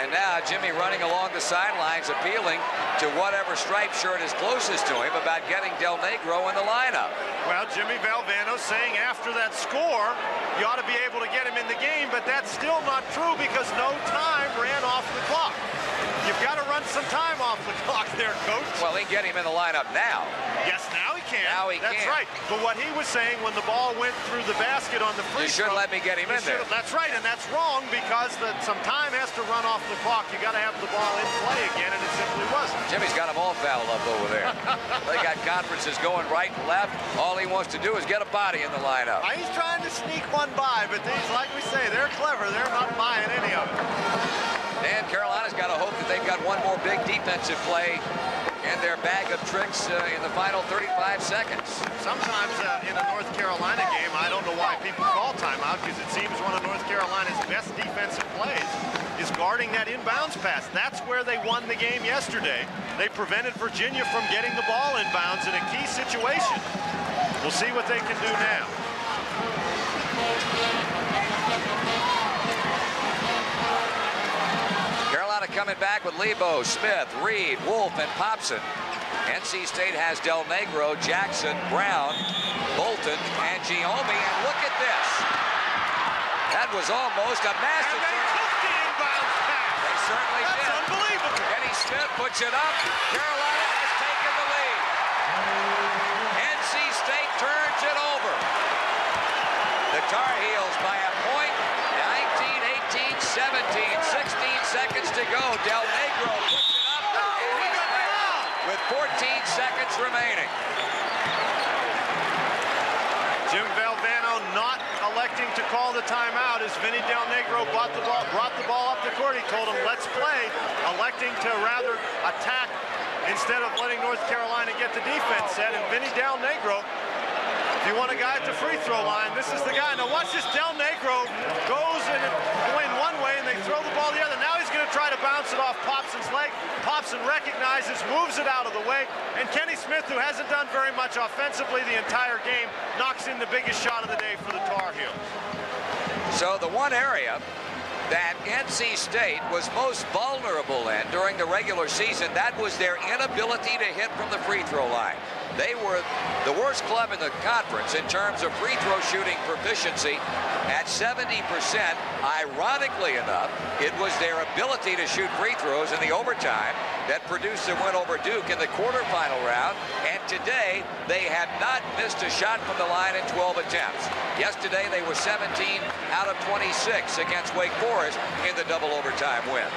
And now Jimmy running along the sidelines, appealing to whatever striped shirt is closest to him about getting Del Negro in the lineup. Well, Jimmy Valvano saying after that score, you ought to be able to get him in the game, but that's still not true because no time ran off the clock. You've got to run some time off the clock there, Coach. Well, he can get him in the lineup now. Yes, now he can. Now he can. That's right. But what he was saying when the ball went through the basket on the free throw. You shouldn't let me get him in there. That's right, and that's wrong because the, some time has to run off the clock. You got to have the ball in play again, and it simply wasn't. Jimmy's got them all fouled up over there. They got conferences going right and left. All he wants to do is get a body in the lineup. Now he's trying to sneak one by, but these, like we say, they're clever. They're not buying any of it. And Carolina's got to hope that they've got one more big defensive play in their bag of tricks uh, in the final thirty-five seconds. Sometimes uh, in a North Carolina game, I don't know why people call timeout, because it seems one of North Carolina's best defensive plays is guarding that inbounds pass. That's where they won the game yesterday. They prevented Virginia from getting the ball inbounds in a key situation. We'll see what they can do now. Carolina coming back with Lebo, Smith, Reid, Wolf, and Popson. N C State has Del Negro, Jackson, Brown, Bolton, and Giomi. And look at this. That was almost a massive. And they took the inbound pass. They certainly That's did. That's unbelievable. Kenny Smith puts it up. Carolina has taken the lead. N C State turns it over. The Tar Heels by a point. nineteen, eighteen, seventeen. sixteen seconds to go. Del Negro puts it up. No, and he's down with fourteen seconds remaining. Jim Valvano not electing to call the timeout as Vinny Del Negro brought the ball, brought the ball up the court. He told him, let's play, electing to rather attack instead of letting North Carolina get the defense set. And Vinny Del Negro, if you want a guy at the free throw line, this is the guy. Now watch this. Del Negro goes in going one way, and they throw the ball the other. Now he's going to try to bounce it off Popson's leg. Popson recognizes, moves it out of the way. And Kenny Smith, who hasn't done very much offensively the entire game, knocks in the biggest shot of the day for the Tar Heels. So the one area that N C State was most vulnerable in during the regular season, that was their inability to hit from the free throw line. They were the worst club in the conference in terms of free throw shooting proficiency at seventy percent. Ironically enough, it was their ability to shoot free throws in the overtime that produced the win over Duke in the quarterfinal round. And today, they have not missed a shot from the line in twelve attempts. Yesterday, they were seventeen out of twenty-six against Wake Forest in the double overtime win.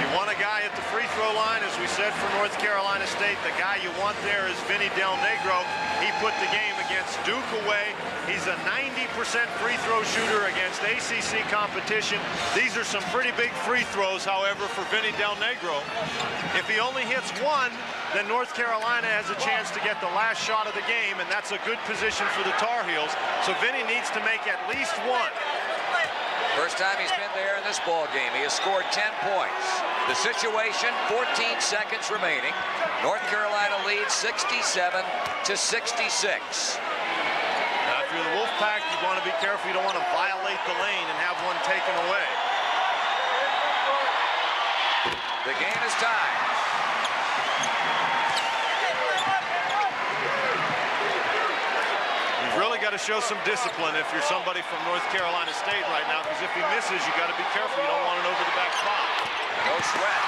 You want a guy at the free throw line, as we said, for North Carolina State. The guy you want there is Vinny Del Negro. He put the game against Duke away. He's a ninety percent free throw shooter against A C C competition. These are some pretty big free throws, however, for Vinny Del Negro. If he only hits one, then North Carolina has a chance to get the last shot of the game, and that's a good position for the Tar Heels. So Vinny needs to make at least one. First time he's been there in this ball game. He has scored ten points. The situation, fourteen seconds remaining. North Carolina leads sixty-seven to sixty-six. Now, if you're the Wolfpack, you want to be careful. You don't want to violate the lane and have one taken away. The game is tied. Really got to show some discipline if you're somebody from North Carolina State right now, because if he misses, you got to be careful. You don't want an over-the-back foul. No sweat.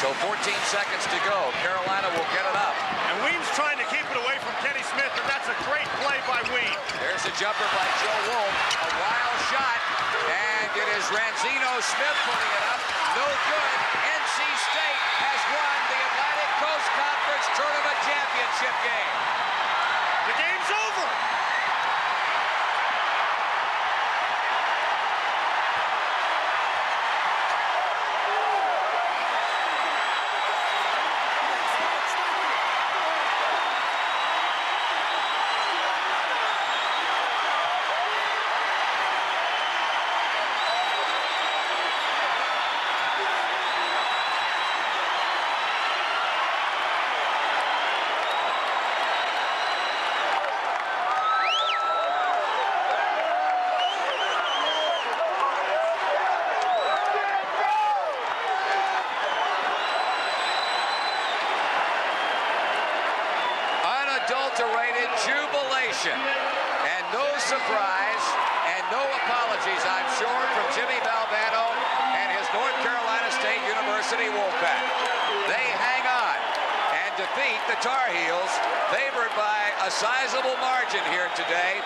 So fourteen seconds to go. Carolina will get it up. And Weems trying to keep it away from Kenny Smith, and that's a great play by Weems. There's a jumper by Joe Wolf. A wild shot, and it is Ranzino Smith putting it up. No good. N C State has won the Atlantic Coast Conference Tournament Championship game. The game's over. And no surprise and no apologies, I'm sure, from Jimmy Valvano and his North Carolina State University Wolfpack. They hang on and defeat the Tar Heels, favored by a sizable margin here today,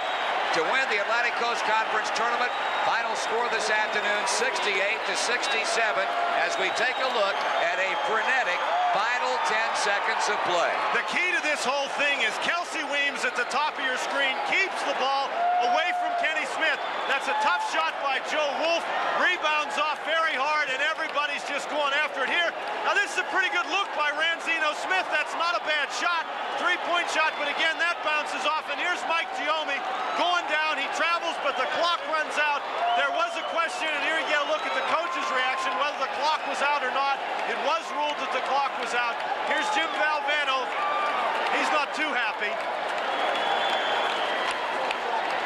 to win the Atlantic Coast Conference Tournament. Final score this afternoon, sixty-eight to sixty-seven, as we take a look at a frenetic final ten seconds of play. The key to this whole thing is Kelsey Weems at the top of your screen keeps the ball away from Kenny Smith. That's a tough shot by Joe Wolf. Rebounds off very hard, and everybody's just going after it here. Now, this is a pretty good look by Ranzino Smith. That's not a bad shot. Three-point shot, but again, that bounces off. And here's Mike Giomi going down. He travels, but the clock runs out. There was a question, and here you get a look at the coach's reaction. was out or not. It was ruled that the clock was out. Here's Jim Valvano. He's not too happy.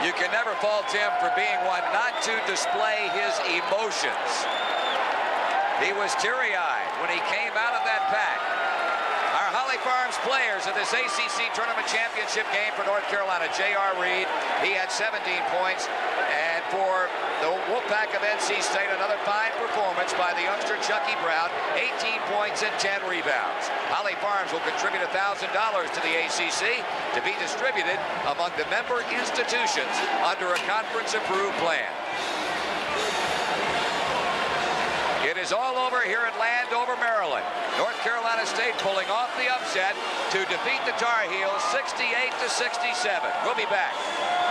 You can never fault Jim for being one not to display his emotions. He was teary-eyed when he came out of that pack. Our Holly Farms players in this A C C Tournament Championship game for North Carolina. J R. Reid, he had seventeen points. And for the Wolfpack of N C State, another fine performance by the youngster Chucky Brown, eighteen points and ten rebounds. Holly Farms will contribute one thousand dollars to the A C C to be distributed among the member institutions under a conference-approved plan. It is all over here at Landover, Maryland. North Carolina State pulling off the upset to defeat the Tar Heels sixty-eight to sixty-seven. We'll be back.